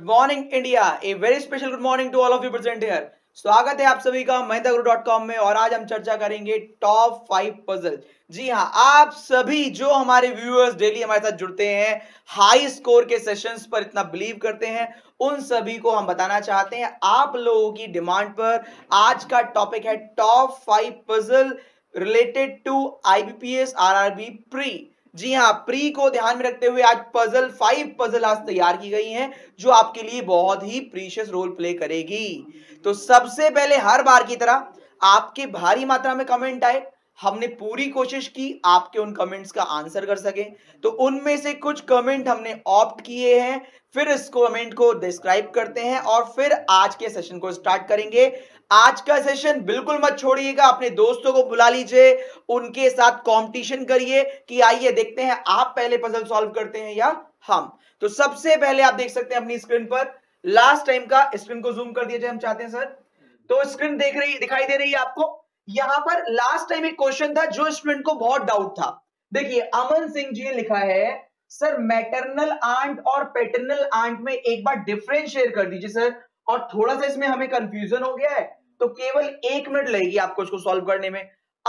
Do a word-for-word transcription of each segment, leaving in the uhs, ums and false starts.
Good morning India, a very special good morning to all of you present here. स्वागत है आप सभी का महेंद्रगुरु डॉट कॉम में और आज हम चर्चा करेंगे टॉप फाइव पजल। जी हाँ, आप सभी जो हमारे व्यूअर्स डेली हमारे साथ जुड़ते हैं, हाई स्कोर के सेशंस पर इतना बिलीव करते हैं, उन सभी को हम बताना चाहते हैं आप लोगों की डिमांड पर आज का टॉपिक है top five puzzle related to IBPS RRB pre. जी हाँ, प्री को ध्यान में रखते हुए आज पजल फाइव पजल आज तैयार की गई हैं जो आपके लिए बहुत ही प्रीशियस रोल प्ले करेगी। तो सबसे पहले हर बार की तरह आपके भारी मात्रा में कमेंट आए, हमने पूरी कोशिश की आपके उन कमेंट्स का आंसर कर सके, तो उनमें से कुछ कमेंट हमने ऑप्ट किए हैं, फिर इस कमेंट को डिस्क्राइब करते हैं और फिर आज के सेशन को स्टार्ट करेंगे। आज का सेशन बिल्कुल मत छोड़िएगा, अपने दोस्तों को बुला लीजिए, उनके साथ कंपटीशन करिए कि आइए देखते हैं आप पहले पजल सॉल्व करते हैं या हम। तो सबसे पहले आप देख सकते हैं अपनी स्क्रीन पर, लास्ट टाइम का स्क्रीन को जूम कर दिया जाए हम चाहते हैं सर। तो स्क्रीन देख रही दिखाई दे रही है आपको, यहाँ पर लास्ट टाइम एक क्वेश्चन था जो स्टूडेंट को बहुत डाउट था। देखिए अमन सिंह जी ने लिखा है, सर मैटरनल आंट और पैटर्नल आंट में एक बार डिफरेंस शेयर कर दीजिए सर, और थोड़ा सा इसमें हमें कंफ्यूजन हो गया है, तो केवल एक मिनट लगेगी आपको इसको सॉल्व करने में।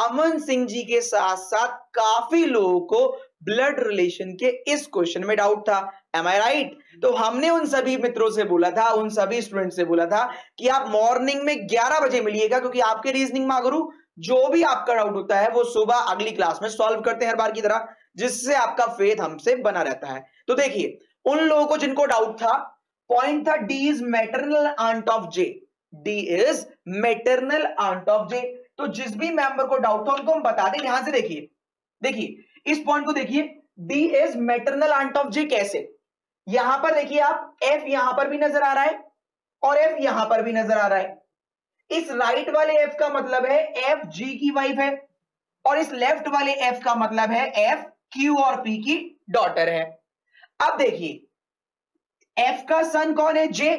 अमन सिंह जी के साथ साथ काफी लोगों को ब्लड रिलेशन के इस क्वेश्चन में डाउट था, एम आई राइट? तो हमने उन सभी मित्रों से बोला था, उन सभी स्टूडेंट से बोला था कि आप मॉर्निंग में ग्यारह बजे मिलिएगा, क्योंकि आपके रीजनिंग में गुरु जो भी आपका डाउट होता है वो सुबह अगली क्लास में सॉल्व करते हैं हर बार की तरह, जिससे आपका फेथ हमसे बना रहता है। तो देखिए उन लोगों को जिनको डाउट था, पॉइंट था D is maternal aunt of J, D is maternal aunt of J. तो जिस भी मेंबर को डाउट था उनको हम बता दें, ध्यान से देखिए, देखिए इस पॉइंट को देखिए, D is maternal aunt of J कैसे? यहां पर देखिए आप, एफ यहां पर भी नजर आ रहा है और एफ यहां पर भी नजर आ रहा है। इस राइट वाले एफ का मतलब है एफ जी की वाइफ है, और इस लेफ्ट वाले एफ का मतलब है एफ क्यू और पी की डॉटर है। अब देखिए एफ का सन कौन है? जे।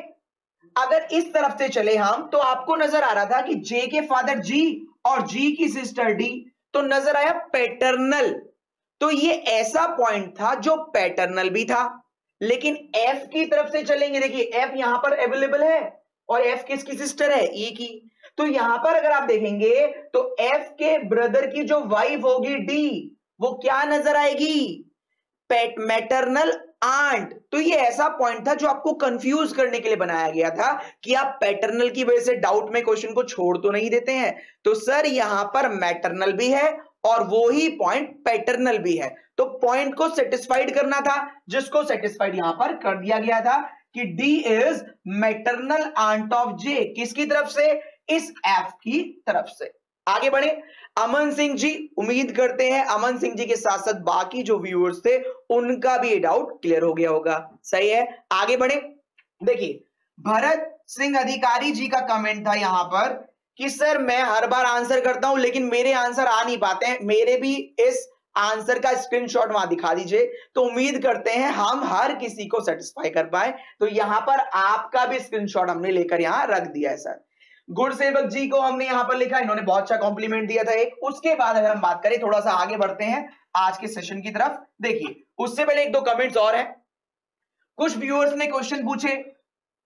अगर इस तरफ से चले हम तो आपको नजर आ रहा था कि जे के फादर जी और जी की सिस्टर डी, तो नजर आया पैटर्नल। तो ये ऐसा पॉइंट था जो पैटर्नल भी था, लेकिन एफ की तरफ से चलेंगे, देखिए एफ यहां पर अवेलेबल है और F किसकी सिस्टर है? E की। तो यहां पर अगर आप देखेंगे तो F के ब्रदर की जो वाइफ होगी D, वो क्या नजर आएगी? पेट मैटरनल आंट। तो ये ऐसा पॉइंट था जो आपको कंफ्यूज करने के लिए बनाया गया था कि आप पैटर्नल की वजह से डाउट में क्वेश्चन को छोड़ तो नहीं देते हैं। तो सर यहां पर मैटरनल भी है और वो ही पॉइंट पैटर्नल भी है, तो पॉइंट को सेटिस्फाइड करना था, जिसको सेटिस्फाइड यहां पर कर दिया गया था कि D is maternal aunt of J। किसकी तरफ से? इस F की तरफ से। आगे बढ़े अमन सिंह जी, उम्मीद करते हैं अमन सिंह जी के साथ साथ बाकी जो व्यूअर्स थे उनका भी ये डाउट क्लियर हो गया होगा। सही है, आगे बढ़े। देखिए भरत सिंह अधिकारी जी का कमेंट था यहां पर कि सर मैं हर बार आंसर करता हूं लेकिन मेरे आंसर आ नहीं पाते हैं, मेरे भी इस आंसर का स्क्रीनशॉट वहां दिखा दीजिए। तो उम्मीद करते हैं हम हर किसी को सेटिस्फाई कर पाए, तो यहां पर आपका भी स्क्रीनशॉट हमने लेकर यहां रख दिया है सर। गुरु सेवक जी को हमने यहां पर लिखा, इन्होंने बहुत अच्छा कॉम्प्लीमेंट दिया था एक। उसके बाद अगर हम बात करें, थोड़ा सा आगे बढ़ते हैं आज के सेशन की तरफ। देखिए उससे पहले एक दो कमेंट्स और है, कुछ व्यूअर्स ने क्वेश्चन पूछे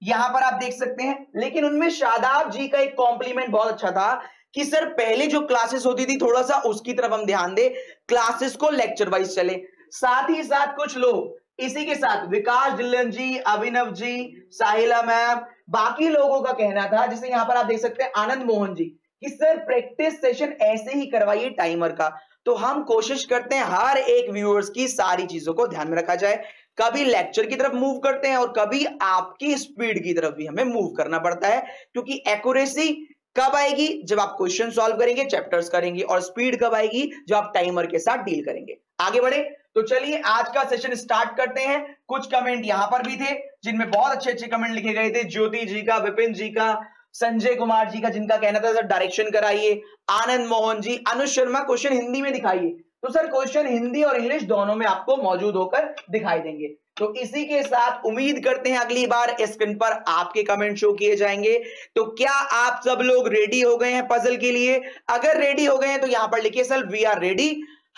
यहां पर आप देख सकते हैं, लेकिन उनमें शादाब जी का एक कॉम्प्लीमेंट बहुत अच्छा था कि सर पहले जो क्लासेस होती थी थोड़ा सा उसकी तरफ हम ध्यान दें, क्लासेस को लेक्चर वाइज चले। साथ ही साथ कुछ लोग इसी के साथ विकास डिलन जी, अभिनव जी, साहिला मैम, बाकी लोगों का कहना था, जैसे यहां पर आप देख सकते हैं आनंद मोहन जी कि सर प्रैक्टिस सेशन ऐसे ही करवाइए टाइमर का। तो हम कोशिश करते हैं हर एक व्यूअर्स की सारी चीजों को ध्यान में रखा जाए, कभी लेक्चर की तरफ मूव करते हैं और कभी आपकी स्पीड की तरफ भी हमें मूव करना पड़ता है, क्योंकि एक्यूरेसी कब आएगी? जब आप क्वेश्चन सॉल्व करेंगे, चैप्टर्स करेंगे, और स्पीड कब आएगी? जब आप टाइमर के साथ डील करेंगे। आगे बढ़े, तो चलिए आज का सेशन स्टार्ट करते हैं। कुछ कमेंट यहां पर भी थे जिनमें बहुत अच्छे अच्छे कमेंट लिखे गए थे, ज्योति जी का, विपिन जी का, संजय कुमार जी का, जिनका कहना था सर डायरेक्शन कराइए, आनंद मोहन जी, अनुष्का शर्मा क्वेश्चन हिंदी में दिखाइए। तो सर क्वेश्चन हिंदी और इंग्लिश दोनों में आपको मौजूद होकर दिखाई देंगे। तो इसी के साथ उम्मीद करते हैं अगली बार स्क्रीन पर आपके कमेंट शो किए जाएंगे। तो क्या आप सब लोग रेडी हो गए हैं पजल के लिए? अगर रेडी हो गए हैं तो यहां पर लिखिए सर वी आर रेडी।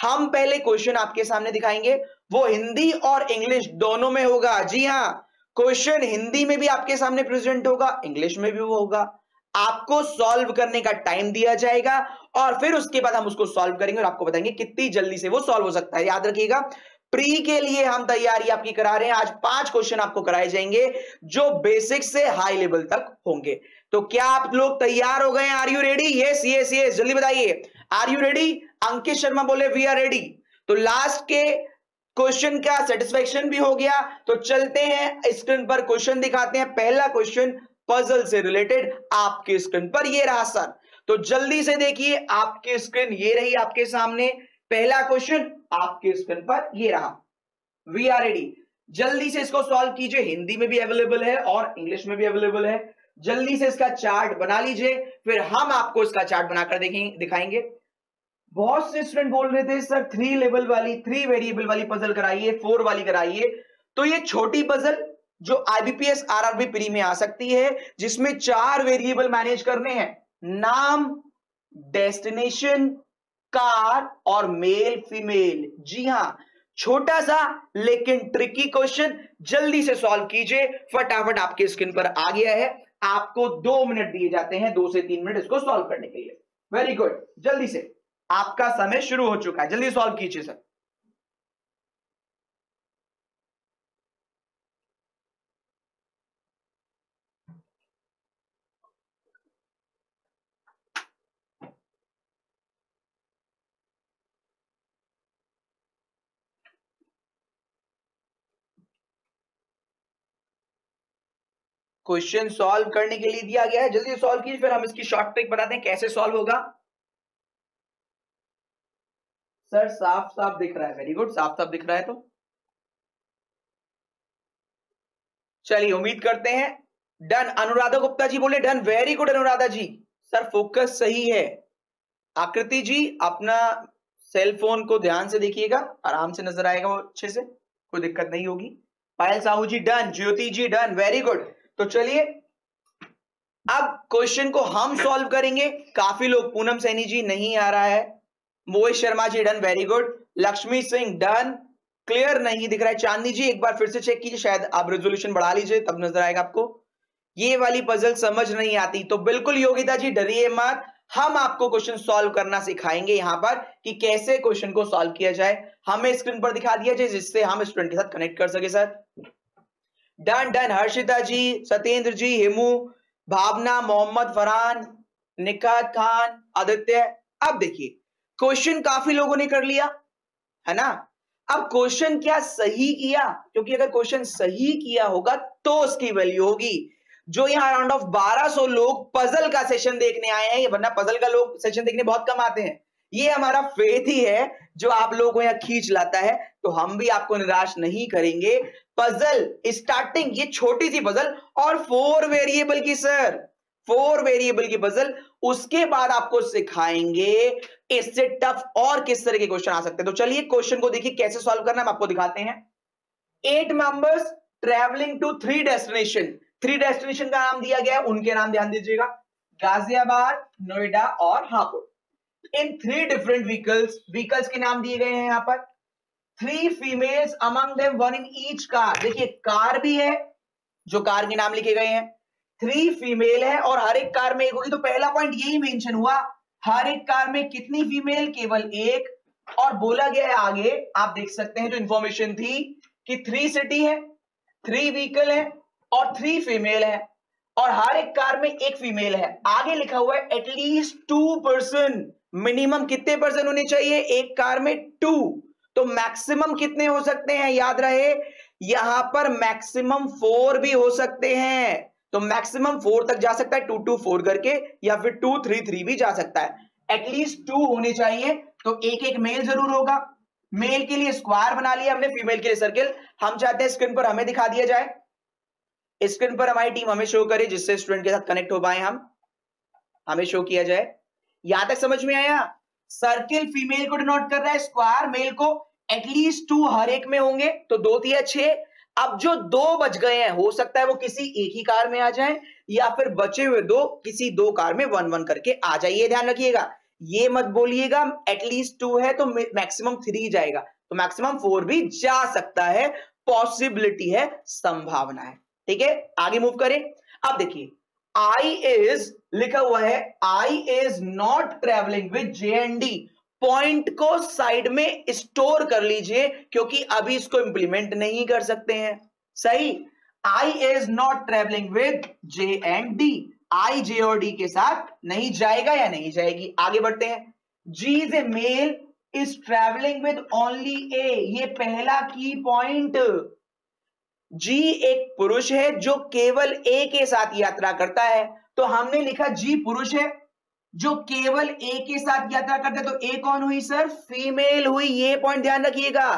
हम पहले क्वेश्चन आपके सामने दिखाएंगे, वो हिंदी और इंग्लिश दोनों में होगा। जी हाँ, क्वेश्चन हिंदी में भी आपके सामने प्रेजेंट होगा, इंग्लिश में भी वो होगा। आपको सॉल्व करने का टाइम दिया जाएगा और फिर उसके बाद हम उसको सॉल्व करेंगे और आपको बताएंगे कितनी जल्दी से वो सॉल्व हो सकता है। याद रखिएगा, प्री के लिए हम तैयारी आपकी करा रहे हैं। आज पांच क्वेश्चन आपको कराए जाएंगे जो बेसिक से हाई लेवल तक होंगे। तो क्या आप लोग तैयार हो गए हैं? Are you ready? Yes yes yes, जल्दी बताइए, are you ready? Ankit Sharma बोले वी आर रेडी। तो लास्ट के क्वेश्चन का सेटिस्फेक्शन भी हो गया। तो चलते हैं, स्क्रीन पर क्वेश्चन दिखाते हैं। पहला क्वेश्चन पजल से रिलेटेड आपके स्क्रीन पर ये रहा सर। तो जल्दी से देखिए, आपकी स्क्रीन ये रही आपके सामने। पहला क्वेश्चन आपके स्क्रीन पर ये रहा, वी आर रेडी। जल्दी से इसको सॉल्व कीजिए, हिंदी में भी अवेलेबल है और इंग्लिश में भी अवेलेबल है। जल्दी से इसका चार्ट बना लीजिए, फिर हम आपको इसका चार्ट बनाकर दिखाएंगे। बहुत से स्टूडेंट बोल रहे थे सर थ्री लेवल वाली, थ्री वेरिएबल वाली पजल कराइए, फोर वाली कराइए। तो ये छोटी पजल जो आईबीपीएस आरआरबी प्री में आ सकती है, जिसमें चार वेरिएबल मैनेज करने हैं, नाम, डेस्टिनेशन, कार और मेल फीमेल। जी हां, छोटा सा लेकिन ट्रिकी क्वेश्चन। जल्दी से सॉल्व कीजिए, फटाफट आपके स्क्रीन पर आ गया है। आपको दो मिनट दिए जाते हैं, दो से तीन मिनट इसको सॉल्व करने के लिए। वेरी गुड, जल्दी से आपका समय शुरू हो चुका है, जल्दी सॉल्व कीजिए सर। क्वेश्चन सॉल्व करने के लिए दिया गया है, जल्दी सॉल्व कीजिए, फिर हम इसकी शॉर्ट ट्रिक बताते हैं कैसे सॉल्व होगा। सर साफ साफ दिख रहा है, वेरी गुड, साफ साफ दिख रहा है। तो चलिए उम्मीद करते हैं डन। अनुराधा गुप्ता जी बोले done, very good Anuradha ji. Sir focus सही है। आकृति जी अपना सेल फोन को ध्यान से देखिएगा, आराम से नजर आएगा वो अच्छे से, कोई दिक्कत नहीं होगी। Payal Sahu ji done, Jyoti ji done, very good. तो चलिए अब क्वेश्चन को हम सॉल्व करेंगे। काफी लोग, पूनम सैनी जी नहीं आ रहा है, Mohit Sharma ji done, very good, Lakshmi Singh done, clear नहीं दिख रहा है। चांदनी जी एक बार फिर से चेक कीजिए, शायद आप रेजोल्यूशन बढ़ा लीजिए तब नजर आएगा आपको। ये वाली पजल समझ नहीं आती तो बिल्कुल योगिता जी डरिए मत, हम आपको क्वेश्चन सॉल्व करना सिखाएंगे यहाँ पर कि कैसे क्वेश्चन को सॉल्व किया जाए। हमें स्क्रीन पर दिखा दिया जाए जिससे हम स्टूडेंट के साथ कनेक्ट कर सके। Sir done done, Harshita ji, Satyendra ji, Hemu, Bhavna, Mohammad Farhan, Nikat Khan, Aditya. अब देखिए क्वेश्चन काफी लोगों ने कर लिया है ना। अब क्वेश्चन क्या सही किया? क्योंकि अगर क्वेश्चन सही किया होगा तो उसकी वैल्यू होगी। जो यहाँ राउंड ऑफ बारह सौ लोग पजल का सेशन देखने आए हैं, वरना पजल का लोग सेशन देखने बहुत कम आते हैं, ये हमारा फेथ ही है जो आप लोगों को यहाँ खींच लाता है। तो हम भी आपको निराश नहीं करेंगे। पजल स्टार्टिंग ये छोटी सी पजल और फोर वेरिएबल की, सर फोर वेरिएबल की पजल, उसके बाद आपको सिखाएंगे इससे टफ और किस तरह के क्वेश्चन आ सकते हैं। तो चलिए क्वेश्चन को देखिए कैसे सॉल्व करना है, हम आपको दिखाते हैं। Eight members travelling to three destination, three destination का नाम दिया गया है, उनके नाम ध्यान दीजिएगा, गाजियाबाद, नोएडा और Hapur. In three different vehicles, vehicles के नाम दिए गए हैं यहाँ पर। Three females among them, one in each car. देखिए कार भी है जो कार के नाम लिखे गए हैं, थ्री फीमेल है और हर एक कार में एक होगी। तो पहला पॉइंट यही मेंशन हुआ, हर एक कार में कितनी फीमेल? केवल एक। और बोला गया है आगे, आप देख सकते हैं जो इंफॉर्मेशन थी, कि थ्री सिटी है, थ्री व्हीकल है और थ्री फीमेल है और हर एक कार में एक फीमेल है। आगे लिखा हुआ है एटलीस्ट टू पर्सन, मिनिमम कितने पर्सन होने चाहिए एक कार में? टू। तो मैक्सिमम कितने हो सकते हैं? याद रहे यहां पर मैक्सिमम फोर भी हो सकते हैं। तो मैक्सिमम फोर तक जा सकता है, टू टू फोर करके, या फिर टू थ्री थ्री भी जा सकता है। एटलीस्ट टू होने चाहिए, तो एक एक मेल जरूर होगा। मेल के लिए स्क्वायर बना लिया हमने, फीमेल के लिए सर्किल। हम चाहते हैं स्क्रीन पर हमें दिखा दिया जाए, स्क्रीन पर हमारी टीम हमें शो करे जिससे स्टूडेंट के साथ कनेक्ट हो पाए हम, हमें शो किया जाए। यहां तक समझ में आया? सर्किल फीमेल को डिनोट कर रहा है, स्क्वायर मेल को। एटलीस्ट टू हर एक में होंगे, तो दो तीन छह। अब जो दो बच गए हैं, हो सकता है वो किसी एक ही कार में आ जाए, या फिर बचे हुए दो किसी दो कार में वन वन करके आ जाइए। ध्यान रखिएगा, ये मत बोलिएगा एटलीस्ट टू है तो मैक्सिमम थ्री जाएगा, तो मैक्सिमम फोर भी जा सकता है। पॉसिबिलिटी है, संभावना है। ठीक है, आगे मूव करें। अब देखिए I is लिखा हुआ है, I is not traveling with J N D। Point को साइड में स्टोर कर लीजिए क्योंकि अभी इसको इंप्लीमेंट नहीं कर सकते हैं। सही, I is not traveling with J N D, I J और D के साथ नहीं जाएगा या नहीं जाएगी। आगे बढ़ते हैं। G is a male is traveling with only A, ये पहला की पॉइंट। जी एक पुरुष है जो केवल ए के साथ यात्रा करता है, तो हमने लिखा जी पुरुष है जो केवल ए के साथ यात्रा करता है, तो ए कौन हुई सर? फीमेल हुई। ये पॉइंट ध्यान रखिएगा,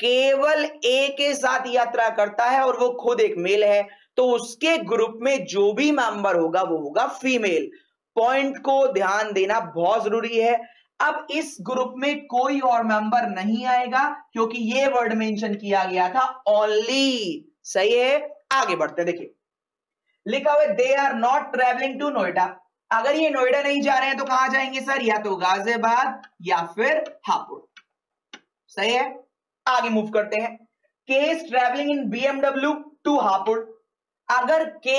केवल ए के साथ यात्रा करता है और वो खुद एक मेल है, तो उसके ग्रुप में जो भी मेंबर होगा वो होगा फीमेल। पॉइंट को ध्यान देना बहुत जरूरी है। अब इस ग्रुप में कोई और मेंबर नहीं आएगा क्योंकि ये वर्ड मेंशन किया गया था ओनली। सही है, आगे बढ़ते। देखिए लिखा हुआ they are not travelling to Noida. अगर ये नोएडा नहीं जा रहे हैं तो कहां जाएंगे सर? या तो गाजियाबाद या फिर हापुड़। सही है, आगे मूव करते हैं। K is travelling in BMW to Hapur. अगर के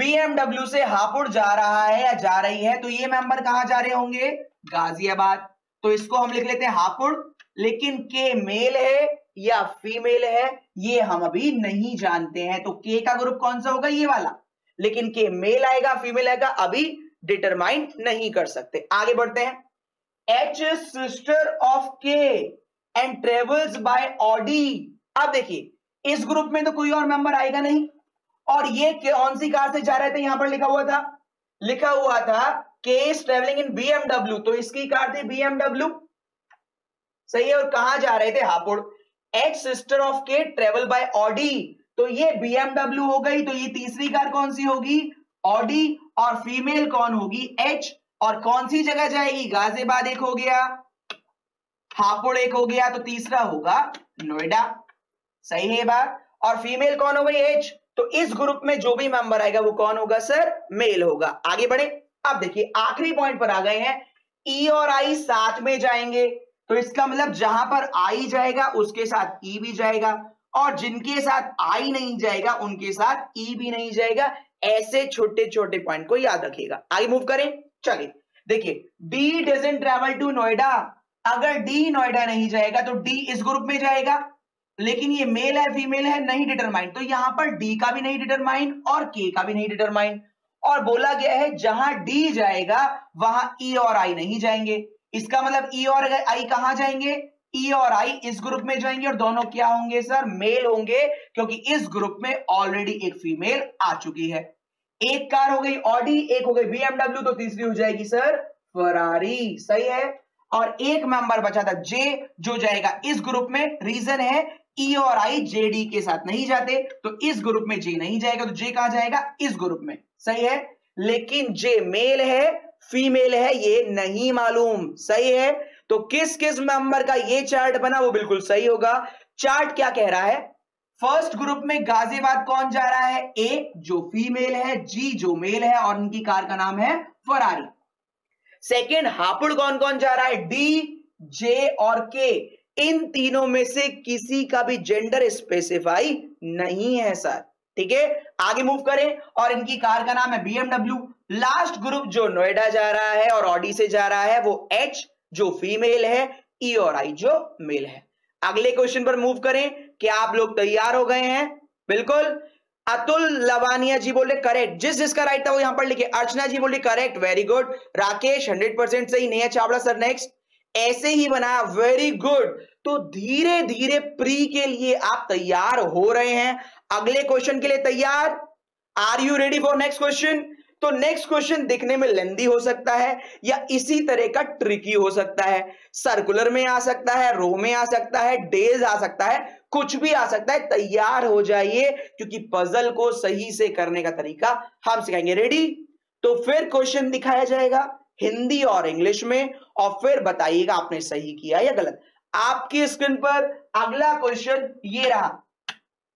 बीएमडब्ल्यू से हापुड़ जा रहा है या जा रही है तो ये मेंबर कहां जा रहे होंगे? गाजियाबाद। तो इसको हम लिख लेते हैं हापुड़। लेकिन के मेल है या फीमेल है ये हम अभी नहीं जानते हैं, तो के का ग्रुप कौन सा होगा? ये वाला। लेकिन के मेल आएगा फीमेल आएगा अभी डिटरमाइन नहीं कर सकते। आगे बढ़ते हैं। H sister of K and travels by Audi. अब देखिए इस ग्रुप में तो कोई और मेंबर आएगा नहीं, और ये कौन सी कार से जा रहे थे? यहां पर लिखा हुआ था, लिखा हुआ था केस ट्रेवलिंग इन बीएमडब्ल्यू, तो इसकी कार थी बीएमडब्ल्यू। सही है, और कहां जा रहे थे? Hapur. H sister of K travel by Audi, तो ये बीएमडब्ल्यू हो गई, तो ये तीसरी कार कौन सी होगी? ऑडी। और फीमेल कौन होगी? एच। और कौन सी जगह जाएगी? गाजियाबाद एक हो गया, हापुड़ एक हो गया, तो तीसरा होगा नोएडा। सही है बात। और फीमेल कौन हो गई? एच। तो इस ग्रुप में जो भी मेंबर आएगा वो कौन होगा सर? मेल होगा। आगे बढ़े। अब देखिए आखिरी पॉइंट पर आ गए हैं। ई और आई साथ में जाएंगे, तो इसका मतलब जहां पर आई जाएगा उसके साथ ई भी जाएगा, और जिनके साथ आई नहीं जाएगा उनके साथ ई भी नहीं जाएगा। ऐसे छोटे छोटे पॉइंट को याद रखिएगा। आगे मूव करें। चलिए देखिए D doesn't travel to Noida. अगर डी नोएडा नहीं जाएगा तो डी इस ग्रुप में जाएगा, लेकिन ये मेल है फीमेल है नहीं डिटरमाइन, तो यहां पर डी का भी नहीं डिटरमाइन और के का भी नहीं डिटरमाइन। और बोला गया है जहां डी जाएगा वहां ई और आई नहीं जाएंगे। इसका मतलब ई और आई कहां जाएंगे? ई और आई इस ग्रुप में जाएंगे, और दोनों क्या होंगे सर? मेल होंगे, क्योंकि इस ग्रुप में ऑलरेडी एक फीमेल आ चुकी है। एक कार हो गई ऑडी, एक हो गई बीएमडब्ल्यू, तो तीसरी हो जाएगी सर फरारी। सही है, और एक मेंबर बचा था जे जो जाएगा इस ग्रुप में। रीजन है ई और आई जेडी के साथ नहीं जाते, तो इस ग्रुप में जे नहीं जाएगा, तो जे कहां जाएगा? इस ग्रुप में। सही है, लेकिन जे मेल है फीमेल है ये नहीं मालूम। सही है, तो किस किस मेंबर का ये चार्ट बना वो बिल्कुल सही होगा। चार्ट क्या कह रहा है? फर्स्ट ग्रुप में गाजियाबाद कौन जा रहा है? ए जो फीमेल है, जी जो मेल है, और उनकी कार का नाम है फरारी। सेकेंड हापुड़ कौन कौन जा रहा है? डी, जे और के। इन तीनों में से किसी का भी जेंडर स्पेसिफाई नहीं है सर। ठीक है, आगे मूव करें। और इनकी कार का नाम है बीएमडब्ल्यू। लास्ट ग्रुप जो नोएडा जा रहा है और ऑडी से जा रहा है वो एच जो फीमेल है, ई और आई जो मेल है। अगले क्वेश्चन पर मूव करें। क्या आप लोग तैयार हो गए हैं? बिल्कुल। अतुल लवानिया जी बोले करेक्ट। जिस जिसका राइट था वो यहां पर लिखे। अर्चना जी बोले correct, very good. Rakesh hundred percent सही। नेहा चावला सर नेक्स्ट, ऐसे ही बनाया, वेरी गुड। तो धीरे धीरे प्री के लिए आप तैयार हो रहे हैं। अगले क्वेश्चन के लिए तैयार? Are you ready for next question? तो नेक्स्ट क्वेश्चन दिखने में लेंदी हो सकता है या इसी तरह का ट्रिकी हो सकता है। सर्कुलर में आ सकता है, रो में आ सकता है, डेज आ सकता है, कुछ भी आ सकता है। तैयार हो जाइए क्योंकि पजल को सही से करने का तरीका हम सिखाएंगे। रेडी? तो फिर क्वेश्चन दिखाया जाएगा हिंदी और इंग्लिश में, और फिर बताइएगा आपने सही किया या गलत। आपकी स्क्रीन पर अगला क्वेश्चन ये रहा,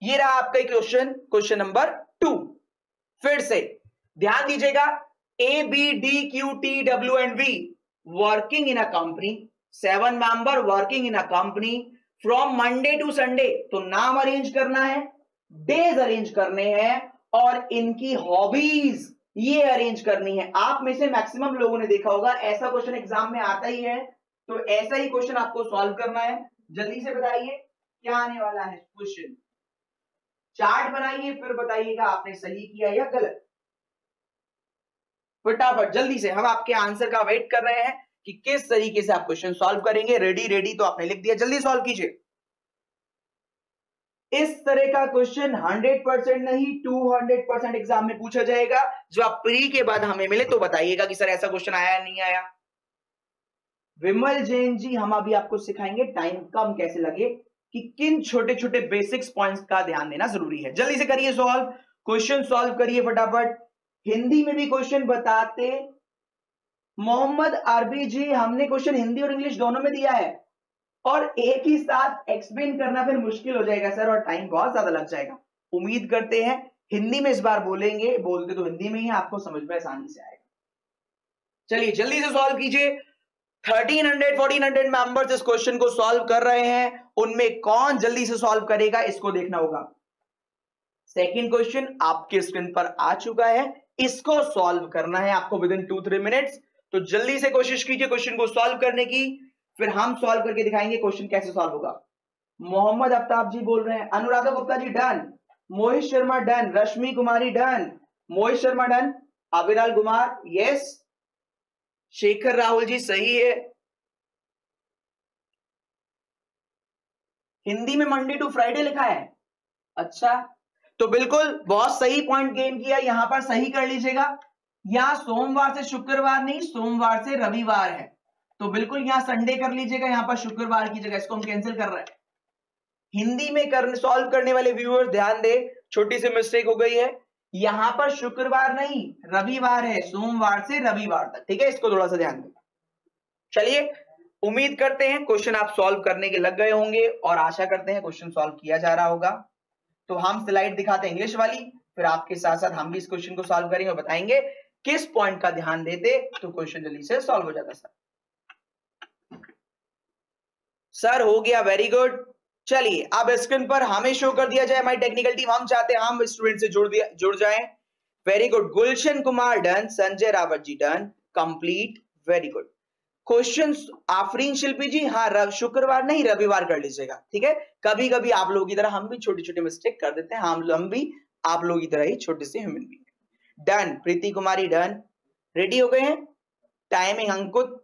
ये रहा आपका क्वेश्चन, क्वेश्चन नंबर टू। फिर से ध्यान दीजिएगा। A B D Q T W and V working in a company, seven member working in a company from Monday to Sunday, तो नाम अरेंज करना है। डेज अरेंज करने हैं और इनकी हॉबीज ये अरेंज करनी है। आप में से मैक्सिमम लोगों ने देखा होगा ऐसा क्वेश्चन एग्जाम में आता ही है, तो ऐसा ही क्वेश्चन आपको सॉल्व करना है। जल्दी से बताइए क्या आने वाला है क्वेश्चन, चार्ट बनाइए फिर बताइएगा आपने सही किया या गलत। फटाफट जल्दी से, हम आपके आंसर का वेट कर रहे हैं कि किस तरीके से आप क्वेश्चन सॉल्व करेंगे। रेडी रेडी तो आपने लिख दिया, जल्दी सॉल्व कीजिए। इस तरह का क्वेश्चन हंड्रेड परसेंट नहीं टू हंड्रेड परसेंट एग्जाम में पूछा जाएगा। जो आप प्री के बाद हमें मिले तो बताइएगा कि सर ऐसा क्वेश्चन आया नहीं आया। विमल जैन जी, हम अभी आपको सिखाएंगे टाइम कम कैसे लगे, कि किन छोटे छोटे बेसिक्स पॉइंट्स का ध्यान देना जरूरी है। जल्दी से करिए सॉल्व, क्वेश्चन सॉल्व करिए फटाफट। हिंदी में भी क्वेश्चन बताते मोहम्मद आरबी जी, हमने क्वेश्चन हिंदी और इंग्लिश दोनों में दिया है और एक ही साथ एक्सप्लेन करना फिर मुश्किल हो जाएगा सर और टाइम बहुत ज्यादा लग जाएगा। उम्मीद करते हैं हिंदी में इस बार बोलेंगे, बोलते तो हिंदी में ही आपको समझ में आसानी से आएगा। चलिए जल्दी से सॉल्व कीजिए। Thirteen hundred fourteen hundred members इस क्वेश्चन को सॉल्व कर रहे हैं, उनमें कौन जल्दी से सॉल्व करेगा इसको देखना होगा। सेकंड क्वेश्चन आपके स्क्रीन पर आ चुका है, इसको सॉल्व करना है आपको within two three minutes. तो जल्दी से कोशिश कीजिए क्वेश्चन को सॉल्व करने की, फिर हम सॉल्व करके दिखाएंगे क्वेश्चन कैसे सॉल्व होगा। मोहम्मद अफ्ताब जी बोल रहे हैं, Anuradha Gupta ji done, Mohit Sharma done, Rashmi Kumari done, Mohit Sharma done, Aviral Kumar yes, Shekhar Rahul ji सही है। हिंदी में मंडे टू फ्राइडे लिखा है, अच्छा तो बिल्कुल बहुत सही पॉइंट गेन किया, यहां पर सही कर लीजिएगा। यहां सोमवार से शुक्रवार नहीं, सोमवार से रविवार है, तो बिल्कुल यहां संडे कर लीजिएगा, यहां पर शुक्रवार की जगह इसको हम कैंसिल कर रहे हैं। हिंदी में करने सॉल्व करने वाले व्यूअर्स ध्यान दे, छोटी सी मिस्टेक हो गई है, यहां पर शुक्रवार नहीं रविवार है, सोमवार से रविवार तक, ठीक है, इसको थोड़ा सा ध्यान दें। चलिए उम्मीद करते हैं क्वेश्चन आप सॉल्व करने के लग गए होंगे और आशा करते हैं क्वेश्चन सॉल्व किया जा रहा होगा। तो हम स्लाइड दिखाते हैं इंग्लिश वाली, फिर आपके साथ साथ हम भी इस क्वेश्चन को सॉल्व करेंगे और बताएंगे किस पॉइंट का ध्यान देते तो क्वेश्चन जल्दी से सॉल्व हो जाता। सर सर हो गया, वेरी गुड। चलिए अब स्क्रीन पर हमें शो कर दिया जाए, हमारी टेक्निकल टीम, हम चाहते हैं हम स्टूडेंट से जुड़ दिया जुड़ जाएं। Very good, Gulshan Kumar done, Sanjay Rawat ji done, complete, very good. Question Afreen Shilpi ji, हाँ शुक्रवार नहीं रविवार कर लीजिएगा, ठीक है, कभी कभी आप लोगों की तरह हम भी छोटी छोटी मिस्टेक कर देते हैं, हम हम भी आप लोगों की तरह ही छोटे से human being. Done, Preeti Kumari done, ready हो गए हैं। टाइमिंग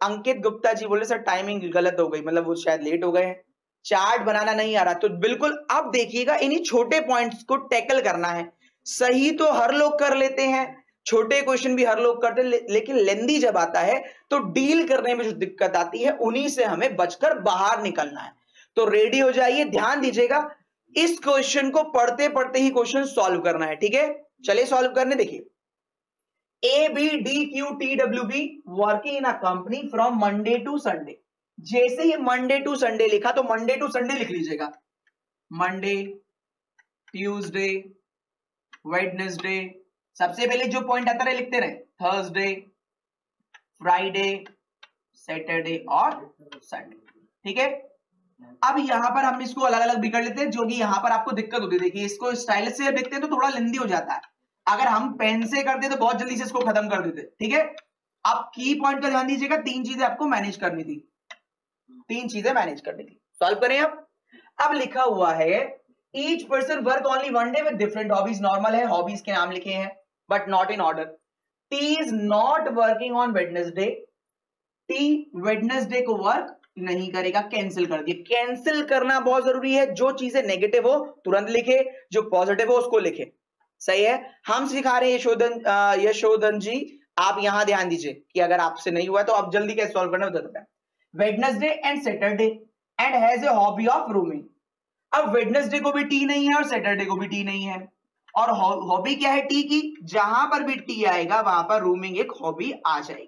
अंकित गुप्ता जी बोले सर टाइमिंग गलत हो गई, मतलब वो शायद लेट हो गए हैं, चार्ट बनाना नहीं आ रहा, तो बिल्कुल अब देखिएगा इन्हीं छोटे पॉइंट्स को टैकल करना है। सही तो हर लोग कर लेते हैं, छोटे क्वेश्चन भी हर लोग करते हैं, ले, लेकिन लेंदी जब आता है तो डील करने में जो दिक्कत आती है उन्हीं से हमें बचकर बाहर निकलना है। तो रेडी हो जाइए, ध्यान दीजिएगा, इस क्वेश्चन को पढ़ते पढ़ते ही क्वेश्चन सॉल्व करना है, ठीक है। चलिए सॉल्व करने देखिए। A B D Q T W B working in a company from Monday to Sunday. जैसे ही मंडे टू संडे लिखा तो मंडे टू संडे लिख लीजिएगा, मंडे ट्यूसडे वेडनेसडे, सबसे पहले जो पॉइंट आता रहे लिखते रहे, थर्सडे फ्राइडे सैटरडे और संडे, ठीक है। अब यहां पर हम इसको अलग अलग भी कर लेते हैं, जो कि यहां पर आपको दिक्कत होती है। देखिए इसको स्टाइल से देखते हैं तो थोड़ा लेंदी हो जाता है, अगर हम पेन से करते तो बहुत जल्दी से इसको खत्म कर देते, ठीक है। आप की पॉइंट का ध्यान दीजिएगा, तीन चीजें आपको मैनेज करनी थी, तीन चीजें मैनेज करनी थी। सॉल्व करें अब। अब लिखा हुआ है each person work only one day with different hobbies, normal है, हॉबीज के नाम लिखे हैं but not in order. T is not working on Wednesday, T Wednesday को वर्क नहीं करेगा, कैंसिल कर दिए। कैंसिल करना बहुत जरूरी है, जो चीजें नेगेटिव हो तुरंत लिखे, जो पॉजिटिव हो उसको लिखे, सही है। हम सिखा रहे हैं यशोधन यशोधन जी, आप यहां ध्यान दीजिए कि अगर आपसे नहीं हुआ तो आप जल्दी कैसे सॉल्व करना बता देता है। Wednesday and Saturday and has a hobby of rooming. अब Wednesday को भी टी नहीं है और Saturday को भी टी नहीं है, और हॉबी क्या है टी की, जहां पर भी टी आएगा वहां पर रूमिंग एक हॉबी आ जाएगी,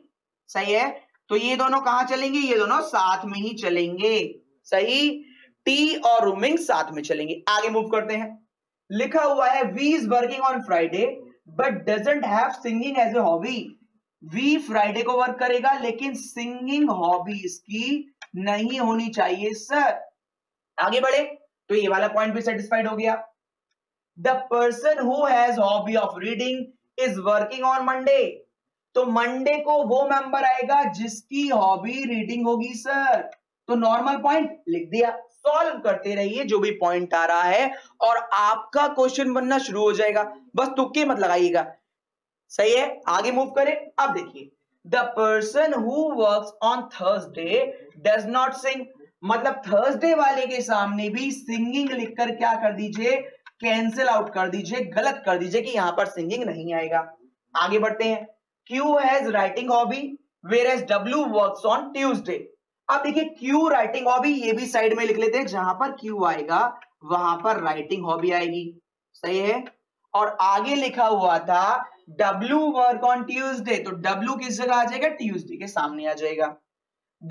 सही है। तो ये दोनों कहां चलेंगे, ये दोनों साथ में ही चलेंगे, सही, टी और रूमिंग साथ में चलेंगे। आगे मूव करते हैं। लिखा हुआ है V is working on Friday but doesn't have singing as a hobby. V Friday को वर्क करेगा लेकिन सिंगिंग हॉबी इसकी नहीं होनी चाहिए सर। आगे बढ़े तो ये वाला पॉइंट भी सेटिस्फाइड हो गया। The person who has hobby of reading is working on Monday. तो मंडे को वो मेंबर आएगा जिसकी हॉबी रीडिंग होगी सर। तो नॉर्मल पॉइंट लिख दिया, सॉल्व करते रहिए जो भी पॉइंट आ रहा है और आपका क्वेश्चन बनना शुरू हो जाएगा, बस तुक्के मत लगाइएगा। सही है, आगे मूव करें। अब देखिए, the person who works on Thursday does not sing, मतलब थर्सडे वाले के सामने भी सिंगिंग लिखकर क्या कर दीजिए, कैंसिल आउट कर दीजिए, गलत कर दीजिए कि यहां पर सिंगिंग नहीं आएगा। आगे बढ़ते हैं। Q has writing hobby, whereas W works on Tuesday. अब देखिए Q writing hobby ये भी साइड में लिख लेते हैं, जहां पर Q आएगा वहां पर writing hobby आएगी। सही है, और आगे लिखा हुआ था W work on Tuesday, तो W किस जगह आ जाएगा, Tuesday के सामने आ जाएगा।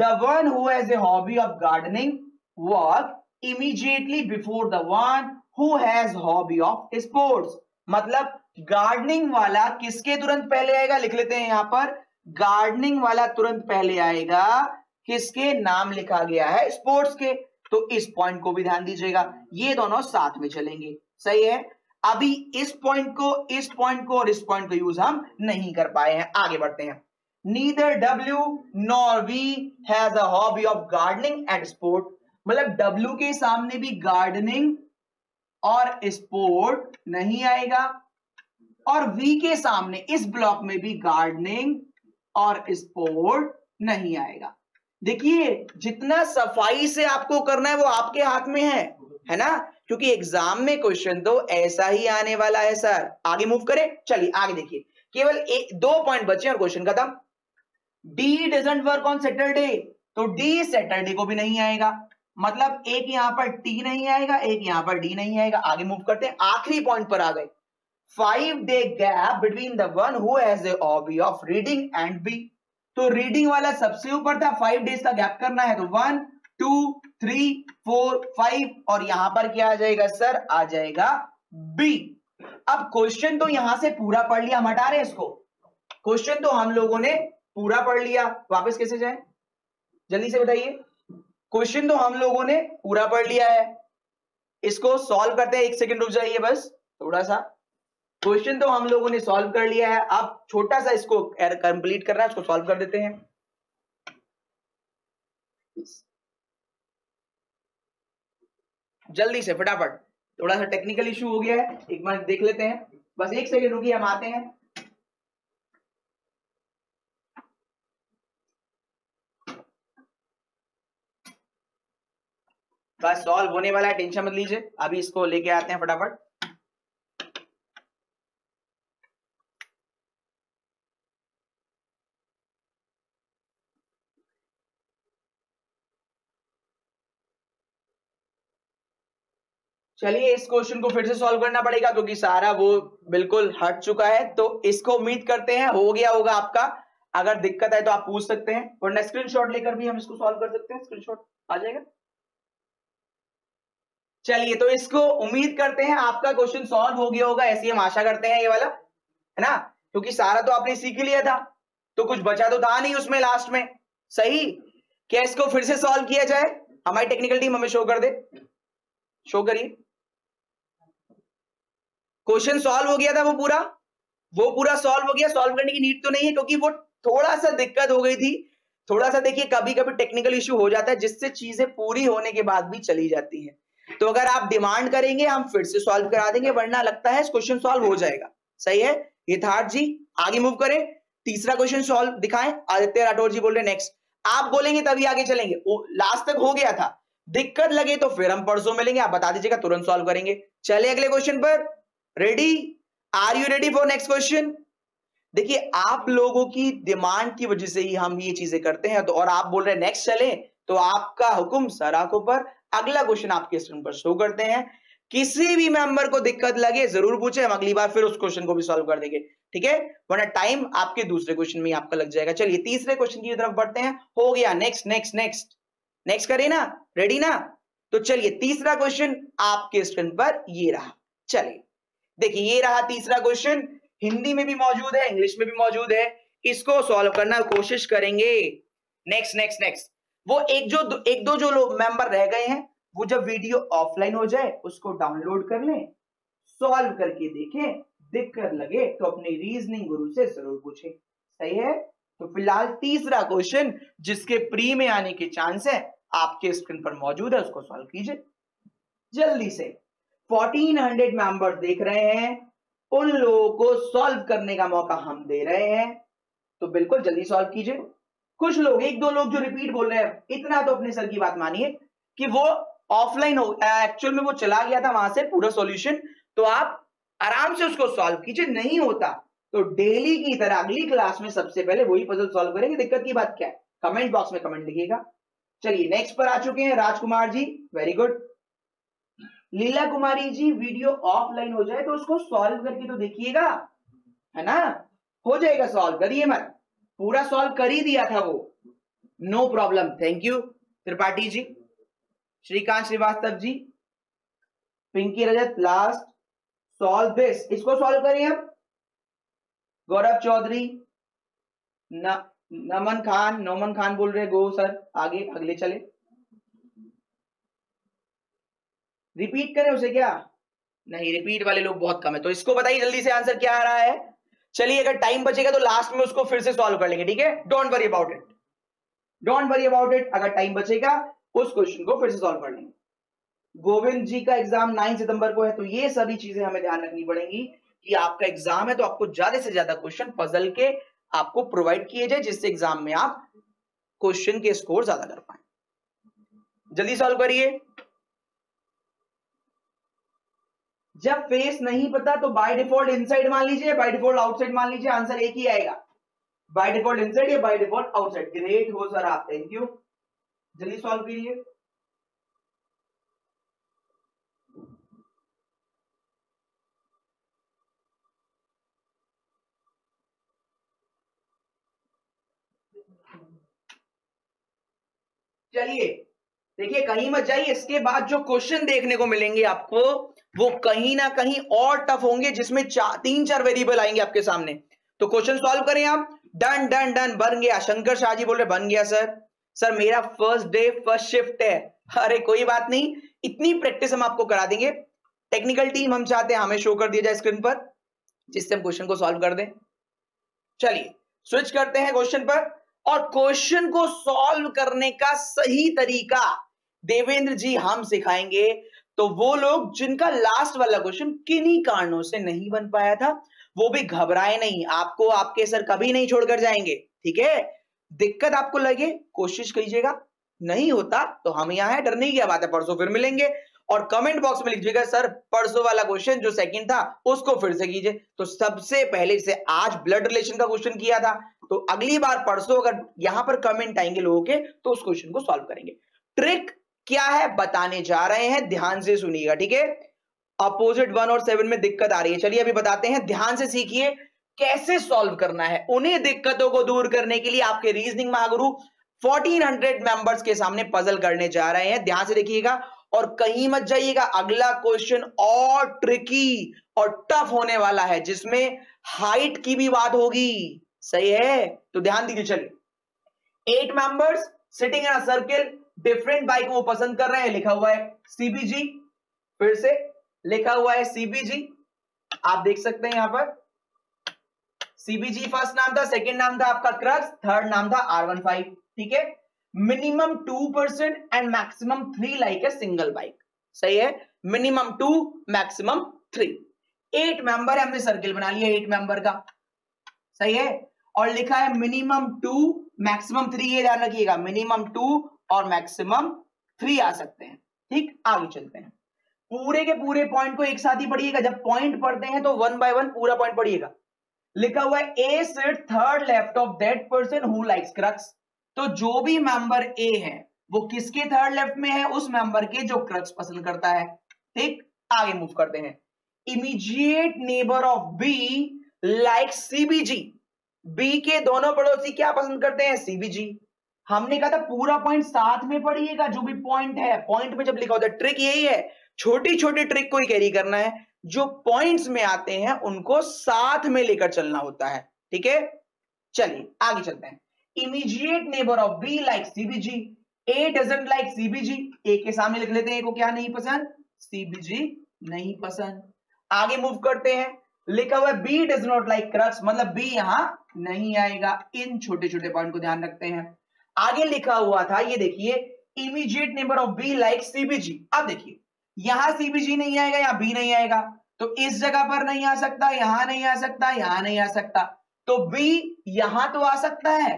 The one who has a hobby of gardening work immediately before the one who has hobby of sports, मतलब गार्डनिंग वाला किसके तुरंत पहले आएगा, लिख लेते हैं यहां पर, गार्डनिंग वाला तुरंत पहले आएगा, किसके नाम लिखा गया है, स्पोर्ट्स के। तो इस पॉइंट को भी ध्यान दीजिएगा, ये दोनों साथ में चलेंगे। सही है, अभी इस पॉइंट को, इस पॉइंट को और इस पॉइंट को यूज हम नहीं कर पाए हैं। आगे बढ़ते हैं। Neither W nor V has a hobby of gardening and sport, मतलब डब्ल्यू के सामने भी गार्डनिंग और स्पोर्ट नहीं आएगा और वी के सामने इस ब्लॉक में भी गार्डनिंग और स्पोर्ट नहीं आएगा। देखिए, जितना सफाई से आपको करना है वो आपके हाथ में है, है ना, क्योंकि एग्जाम में क्वेश्चन तो ऐसा ही आने वाला है सर। आगे मूव करें, चलिए आगे देखिए, केवल एक दो पॉइंट बचे और क्वेश्चन खत्म। D doesn't work on Saturday, D डी सैटरडे को भी नहीं आएगा, मतलब एक यहां पर टी नहीं आएगा, एक यहां पर डी नहीं आएगा। आगे मूव करते हैं, आखिरी पॉइंट पर आ गए। Five day gap between the one who has a hobby of reading and B, तो रीडिंग वाला सबसे ऊपर था, फाइव डेज का गैप करना है, तो one two three four five और यहां पर क्या आ जाएगा सर, आ जाएगा बी। अब क्वेश्चन तो यहां से पूरा पढ़ लिया, हम हटा रहे हैं इसको, क्वेश्चन तो हम लोगों ने पूरा पढ़ लिया। वापस कैसे जाए, जल्दी से बताइए। क्वेश्चन तो हम लोगों ने पूरा पढ़ लिया है, इसको सॉल्व करते हैं। एक सेकंड रुक जाइए, बस थोड़ा सा, क्वेश्चन तो हम लोगों ने सॉल्व कर लिया है, अब छोटा सा इसको कंप्लीट करना है, इसको सॉल्व कर देते हैं। जल्दी से फटाफट, थोड़ा सा टेक्निकल इश्यू हो गया है, एक बार देख लेते हैं, बस एक सेकंड रुकिए, हम आते हैं। बस सॉल्व होने वाला है, टेंशन मत लीजिए, अभी इसको लेके आते हैं फटाफट। चलिए, इस क्वेश्चन को फिर से सॉल्व करना पड़ेगा क्योंकि सारा वो बिल्कुल हट चुका है। तो इसको उम्मीद करते हैं हो गया होगा आपका, अगर दिक्कत है तो आप पूछ सकते हैं, वरना स्क्रीनशॉट लेकर भी हम इसको सॉल्व कर सकते हैं, स्क्रीनशॉट आ जाएगा। चलिए, तो इसको उम्मीद करते हैं आपका क्वेश्चन सॉल्व हो गया होगा, ऐसी हम आशा करते हैं, ये वाला, है ना, क्योंकि सारा तो आपने सीख लिया था, तो कुछ बचा तो था नहीं उसमें लास्ट में। सही, क्या इसको फिर से सॉल्व किया जाए, हमारी टेक्निकल टीम हमें शो कर दे, शो करिए। क्वेश्चन सॉल्व हो गया था वो पूरा, वो पूरा सॉल्व हो गया, सॉल्व करने की नीड तो नहीं है क्योंकि वो थोड़ा सा दिक्कत हो गई थी, थोड़ा सा। देखिए, कभी कभी टेक्निकल इश्यू हो जाता है जिससे चीजें पूरी होने के बाद भी चली जाती है, तो अगर आप डिमांड करेंगे हम फिर से सॉल्व करा देंगे, वरना लगता है क्वेश्चन सॉल्व हो जाएगा। सही है यथार्थ जी, आगे मूव करें, तीसरा क्वेश्चन सॉल्व दिखाएं। आदित्य राठौर जी बोल रहे नेक्स्ट, आप बोलेंगे तभी आगे चलेंगे, लास्ट तक हो गया था, दिक्कत लगे तो फिर हम परसों मिलेंगे, आप बता दीजिएगा, तुरंत सॉल्व करेंगे। चले अगले क्वेश्चन पर, ready, are you ready for next question. देखिए, आप लोगों की डिमांड की वजह से ही हम ये चीजें करते हैं, तो और आप बोल रहे हैं नेक्स्ट चले, तो आपका हुक्म सर आंखों पर। अगला क्वेश्चन आपके स्क्रीन पर शो करते हैं, किसी भी मेंबर को दिक्कत लगे जरूर पूछे, हम अगली बार फिर उस क्वेश्चन को भी सॉल्व कर देंगे, ठीक है, वरना टाइम आपके दूसरे क्वेश्चन में आपका लग जाएगा। चलिए, तीसरे क्वेश्चन की तरफ बढ़ते हैं। हो गया, नेक्स्ट नेक्स्ट नेक्स्ट नेक्स्ट करें ना, रेडी ना। तो चलिए, तीसरा क्वेश्चन आपके स्क्रीन पर ये रहा। चलिए देखिए, ये रहा तीसरा क्वेश्चन, हिंदी में भी मौजूद है, इंग्लिश में भी मौजूद है, इसको सॉल्व करना कोशिश करेंगे। नेक्स्ट नेक्स्ट नेक्स्ट वो एक जो एक दो जो लोग मेंबर रह गए हैं, वो जब वीडियो ऑफलाइन हो जाए उसको डाउनलोड कर लें, सॉल्व करके देखें, दिक्कत लगे तो अपनी रीजनिंग गुरु से जरूर पूछें। सही है। तो फिलहाल तीसरा क्वेश्चन जिसके प्री में आने के चांस है आपके स्क्रीन पर मौजूद है, उसको सॉल्व कीजिए जल्दी से। चौदह सौ मेंबर्स देख रहे हैं, उन लोगों को सॉल्व करने का मौका हम दे रहे हैं, तो बिल्कुल जल्दी सॉल्व कीजिए। कुछ लोग, एक दो लोग जो रिपीट बोल रहे हैं, इतना तो अपने सर की बात मानिए कि वो ऑफलाइन हो, एक्चुअल में वो चला गया था वहां से पूरा सॉल्यूशन, तो आप आराम से उसको सॉल्व कीजिए। नहीं होता तो डेली की तरह अगली क्लास में सबसे पहले वही पजल सॉल्व करेंगे। दिक्कत की बात क्या है, कमेंट बॉक्स में कमेंट लिखिएगा। चलिए नेक्स्ट पर आ चुके हैं Rajkumar ji, very good. Leela Kumari ji, video offline हो जाए तो उसको सॉल्व करके तो देखिएगा, है ना, हो जाएगा सॉल्व, करिए मत, पूरा सॉल्व कर ही दिया था वो, no problem, thank you. Tripathi ji, Shrikant Srivastava ji, Pinky Rajat, last solve this, इसको सॉल्व करिए आप। गौरव चौधरी, न, नमन खान, नोमन खान बोल रहे, गो सर आगे अगले चले, रिपीट करें उसे क्या, नहीं रिपीट वाले लोग बहुत कम है, तो इसको बताइए जल्दी से आंसर क्या आ रहा है। चलिए अगर टाइम बचेगा तो लास्ट में उसको फिर से सॉल्व कर लेंगे, ठीक है, don't worry about it, don't worry about it, अगर टाइम बचेगा उस क्वेश्चन को फिर से सॉल्व कर लेंगे। गोविंद जी का एग्जाम नौ सितंबर को है, तो ये सभी चीजें हमें ध्यान रखनी पड़ेंगी कि आपका एग्जाम है तो आपको ज्यादा से ज्यादा क्वेश्चन पजल के आपको प्रोवाइड किए जाए, जिससे एग्जाम में आप क्वेश्चन के स्कोर ज्यादा कर पाए। जल्दी सॉल्व करिए। जब फेस नहीं पता तो बाय डिफॉल्ट इनसाइड मान लीजिए, बाय डिफॉल्ट आउटसाइड मान लीजिए, आंसर एक ही आएगा, बाय डिफॉल्ट इनसाइड या बाय डिफॉल्ट आउटसाइड। ग्रेट हो सर आप, थैंक यू, जल्दी सॉल्व करिए। चलिए देखिए, कहीं मत जाइए, इसके बाद जो क्वेश्चन देखने को मिलेंगे आपको वो कहीं ना कहीं और टफ होंगे, जिसमें चार, तीन चार वेरिएबल आएंगे आपके सामने, तो क्वेश्चन सॉल्व करें आप। डन डन डन, बन गया। शंकर शाह जी बोल रहे बन गया सर, सर मेरा फर्स्ट डे फर्स्ट शिफ्ट है। अरे कोई बात नहीं, इतनी प्रैक्टिस हम आपको करा देंगे। टेक्निकल टीम हम चाहते हैं हमें शो कर दिया जाए स्क्रीन पर, जिससे हम क्वेश्चन को सॉल्व कर दें। चलिए स्विच करते हैं क्वेश्चन पर, और क्वेश्चन को सॉल्व करने का सही तरीका देवेंद्र जी हम सिखाएंगे। तो वो लोग जिनका लास्ट वाला क्वेश्चन किन्हीं कारणों से नहीं बन पाया था, वो भी घबराए नहीं, आपको आपके सर कभी नहीं छोड़कर जाएंगे, ठीक है। दिक्कत आपको लगे कोशिश कीजिएगा, नहीं होता तो हम यहाँ है, डरने की क्या बात है, परसों फिर मिलेंगे। और कमेंट बॉक्स में लिखिएगा सर परसों वाला क्वेश्चन जो सेकंड था उसको फिर से कीजिए। तो सबसे पहले से आज ब्लड रिलेशन का क्वेश्चन किया था, तो अगली बार परसों अगर यहां पर कमेंट आएंगे लोगों के तो उस क्वेश्चन को सॉल्व करेंगे। ट्रिक क्या है बताने जा रहे हैं, ध्यान से सुनिएगा, ठीक है। अपोजिट वन और सेवन में दिक्कत आ रही है, चलिए अभी बताते हैं, ध्यान से सीखिए कैसे सॉल्व करना है। उन्हें दिक्कतों को दूर करने के लिए आपके रीजनिंग महागुरु चौदह सौ मेंबर्स के सामने पजल करने जा रहे हैं। ध्यान से देखिएगा और कहीं मत जाइएगा। अगला क्वेश्चन और ट्रिकी और टफ होने वाला है, जिसमें हाइट की भी बात होगी, सही है, तो ध्यान दीजिए। चलिए eight members sitting in a circle, different bike वो पसंद कर रहे हैं, लिखा हुआ है सीबीजी, फिर से लिखा हुआ है सीबीजी, आप देख सकते हैं यहां पर सीबीजी फर्स्ट नाम था, सेकंड नाम था आपका क्रक्स, थर्ड नाम था आर वन फाइव, ठीक है। Minimum two percent and maximum three like a single bike, सही है, minimum two maximum three. Eight member है, हमने सर्किल बना लिया एट मेंबर का, सही है, और लिखा है मिनिमम टू मैक्सिमम थ्री, ये ध्यान रखिएगा, मिनिमम टू और मैक्सिमम थ्री आ सकते हैं, ठीक। आगे चलते हैं, पूरे के पूरे पॉइंट को एक साथ ही पढ़िएगा, जब पॉइंट पढ़ते हैं तो वन बाय वन पूरा पॉइंट पढ़िएगा। लिखा हुआ है A set third left of that person who likes crux, तो जो भी मेंबर ए है वो किसके थर्ड लेफ्ट में है, उस मेंबर के जो क्रक्स पसंद करता है, ठीक। आगे मूव करते हैं, immediate neighbour of B like CBG, B के दोनों पड़ोसी क्या पसंद करते हैं, सीबीजी। हमने कहा था पूरा पॉइंट साथ में पढ़िएगा, जो भी पॉइंट है, पॉइंट में जब लिखा होता है, ट्रिक यही है, छोटी छोटी ट्रिक को ही कैरी करना है, जो पॉइंट्स में आते हैं उनको साथ में लेकर चलना होता है, ठीक है। चलिए आगे चलते हैं, Immediate neighbor of B likes C B G, A doesn't like C B G, A के सामने लिख लेते हैं, को क्या नहीं पसंद, C B G नहीं पसंद। आगे मूव करते हैं, लिखा हुआ है B does not like crux, मतलब बी यहां नहीं आएगा। इन छोटे छोटे पॉइंट को ध्यान रखते हैं। आगे लिखा हुआ था ये देखिए immediate neighbour of B like CBG. अब देखिए यहां सीबीजी नहीं आएगा, यहां बी नहीं आएगा, तो इस जगह पर नहीं आ सकता, यहां नहीं आ सकता, यहां नहीं आ सकता, तो बी यहां तो आ सकता है,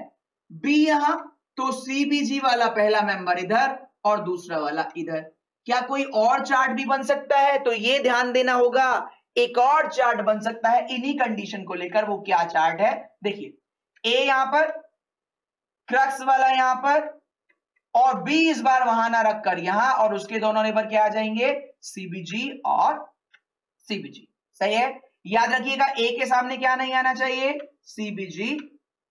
बी यहां, तो सीबीजी वाला पहला मेंबर इधर और दूसरा वाला इधर। क्या कोई और चार्ट भी बन सकता है? तो ये ध्यान देना होगा, एक और चार्ट बन सकता है इन्हीं कंडीशन को लेकर। वो क्या चार्ट है? देखिए ए यहां पर, क्रक्स वाला यहां पर, और बी इस बार वहां ना रखकर यहां, और उसके दोनों नेबर क्या आ जाएंगे? सीबीजी और सीबीजी। सही है, याद रखिएगा ए के सामने क्या नहीं आना चाहिए? सीबीजी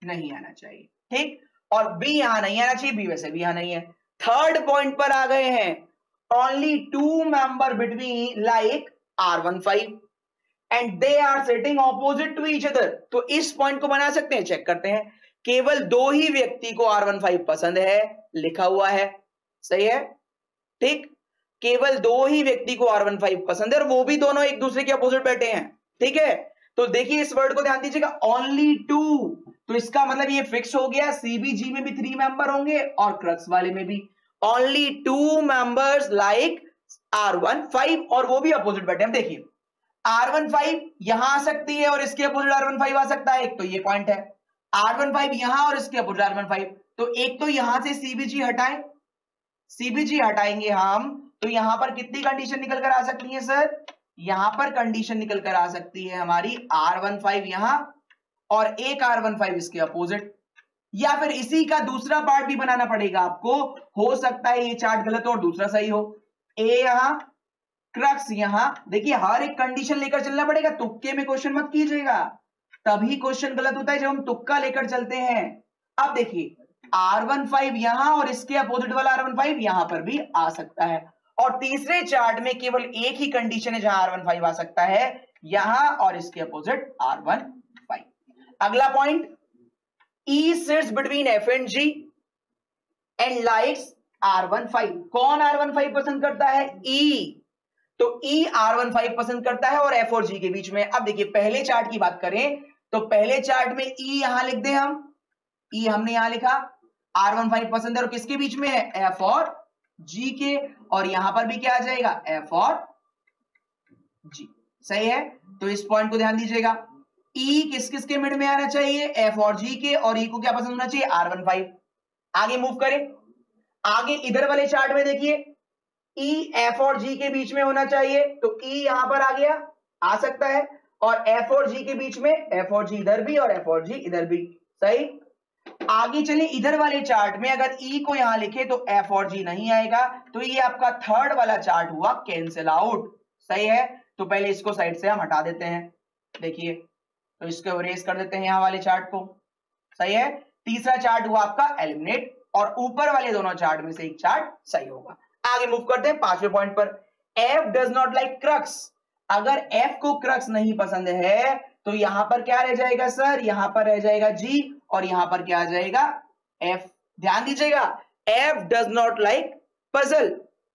नहीं आना चाहिए, ठीक। और बी यहां नहीं आना चाहिए, बी वैसे भी यहां नहीं है। थर्ड पॉइंट पर आ गए हैं, only two member between like R one five and they are sitting opposite to each other. तो इस पॉइंट को बना सकते हैं, चेक करते हैं। केवल दो ही व्यक्ति को आर वन फाइव पसंद है, लिखा हुआ है, सही है, ठीक। केवल दो ही व्यक्ति को आर वन फाइव पसंद है और वो भी दोनों एक दूसरे के अपोजिट बैठे हैं, ठीक है। तो देखिए इस वर्ड को ध्यान दीजिएगा, ओनली टू, तो इसका मतलब ये फिक्स हो गया सीबीजी में भी थ्री मेंबर होंगे और क्रक्स वाले में भी। Only two members like R one five, और वो भी अपोजिट बैठे हैं। देखिए आर वन फाइव यहां आ सकती है और इसके अपोजिट आर वन फाइव आ सकता है, एक तो ये पॉइंट है। आर वन फाइव यहां और इसके अपोजिट आर वन फाइव, तो एक तो यहां से सीबीजी हटाएं, सीबीजी हटाएंगे हम, तो यहां पर कितनी कंडीशन निकल कर आ सकती है सर? यहां पर कंडीशन निकल कर आ सकती है हमारी आर वन फाइव यहां और एक आर वन फाइव इसके अपोजिट, या फिर इसी का दूसरा पार्ट भी बनाना पड़ेगा आपको। हो सकता है ये चार्ट गलत हो और दूसरा सही हो। ए यहां, क्रक्स यहां, देखिए हर एक कंडीशन लेकर चलना पड़ेगा, तुक्के में क्वेश्चन मत कीजिएगा, तभी क्वेश्चन गलत होता है जब हम तुक्का लेकर चलते हैं। अब देखिए आर वन फाइव यहां और इसके अपोजिट वाला आर वन फाइव यहां पर भी आ सकता है, और तीसरे चार्ट में केवल एक ही कंडीशन है जहां आर वन फाइव आ सकता है, यहां और इसके अपोजिट आर वन फाइव। अगला point, E sits between F and G and likes R one five. कौन आर वन फाइव पसंद करता है? ई, तो ई आर वन फाइव पसंद करता है और एफ और जी के बीच में। अब देखिए पहले चार्ट की बात करें तो पहले चार्ट में ई यहां लिख दें हम, ई हमने यहां लिखा, आर वन फाइव पसंद है और किसके बीच में है? एफ और जी के, और यहां पर भी क्या आ जाएगा? एफ और जी, सही है। तो इस पॉइंट को ध्यान दीजिएगा, ई किस किस के मिड में आना चाहिए? एफ और जी के, और ई को क्या पसंद होना चाहिए? R one five. आगे मूव करें, आगे इधर वाले चार्ट में देखिए ई एफ और जी के बीच में होना चाहिए, तो ई यहां पर आ गया, आ सकता है, और एफ और जी के बीच में, एफ और जी इधर भी और एफ और जी इधर भी, सही। आगे चले इधर वाले चार्ट में, अगर ई को यहां लिखे तो एफ और जी नहीं आएगा, तो ये आपका थर्ड वाला चार्ट हुआ कैंसिल आउट, सही है। तो पहले इसको साइड से हम हटा देते हैं, देखिए, तो इसको रेस कर देते हैं यहां वाले चार्ट को, सही है। तीसरा चार्ट हुआ आपका एलिमिनेट, और ऊपर वाले दोनों चार्ट में से एक चार्ट सही होगा। आगे मूव करते हैं पांचवें पॉइंट पर, F does not like crux. अगर एफ को क्रक्स नहीं पसंद है तो यहां पर क्या रह जाएगा सर? यहां पर रह जाएगा जी और यहां पर क्या आ जाएगा? एफ। ध्यान दीजिएगा, F does not like puzzle,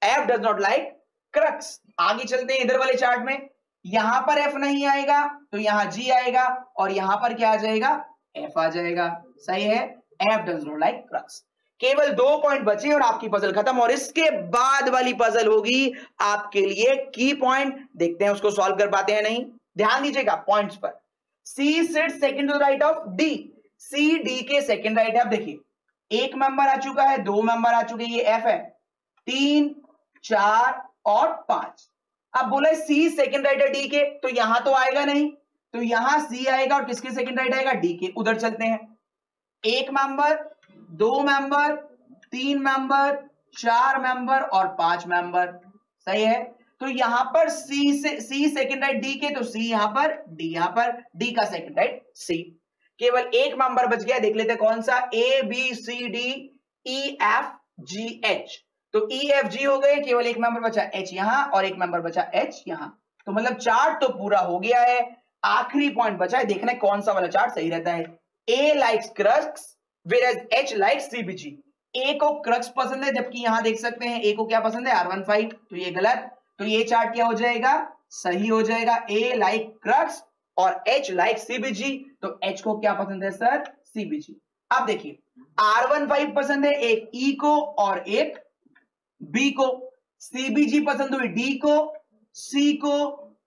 F does not like crux. आगे चलते हैं इधर वाले चार्ट में, यहां पर एफ नहीं आएगा तो यहां जी आएगा और यहां पर क्या आ जाएगा? एफ आ जाएगा, सही है। F does not like crux. केवल दो पॉइंट बचे और आपकी पजल खत्म, और इसके बाद वाली पजल होगी आपके लिए की पॉइंट। देखते हैं उसको सॉल्व कर पाते हैं नहीं। ध्यान दीजिएगा पॉइंट्स पर, C sits second to right of D, C D के सेकंड राइट है। अब देखिए एक मेंबर आ चुका है, दो मेंबर आ चुके, ये एफ है, तीन, चार और पांच। अब बोला सी सेकंड राइट है डी के, तो यहां तो आएगा नहीं, तो यहां सी आएगा और किसके सेकंड राइट आएगा? डी के। उधर चलते हैं, एक मेंबर, दो मेंबर, तीन मेंबर, चार मेंबर और पांच मेंबर, सही है। तो यहां पर सी से सी सेकंड राइट डी के, तो सी यहां पर, डी यहां पर, डी का सेकंड राइट सी। केवल एक मेंबर बच गया, देख लेते हैं कौन सा। A B C D E F G H, तो ई एफ जी हो गए, केवल एक मेंबर बचा एच यहां और एक मेंबर बचा एच यहां। तो मतलब चार्ट तो पूरा हो गया है, आखिरी पॉइंट बचा है, देखना है कौन सा वाला चार्ट सही रहता है। A likes crux Whereas H likes C B G. A को क्रक्स पसंद है, जबकि यहां देख सकते हैं A को क्या पसंद है? आर वन फाइव, तो ये गलत, तो ये चार्ट क्या हो जाएगा? सही हो जाएगा। ए लाइक क्रक्स और एच लाइक सीबीजी, तो एच को क्या पसंद है सर? सीबीजी। अब देखिए आर वन फाइव पसंद है एक ई e को और एक बी को, सीबीजी पसंद हुई डी को, सी को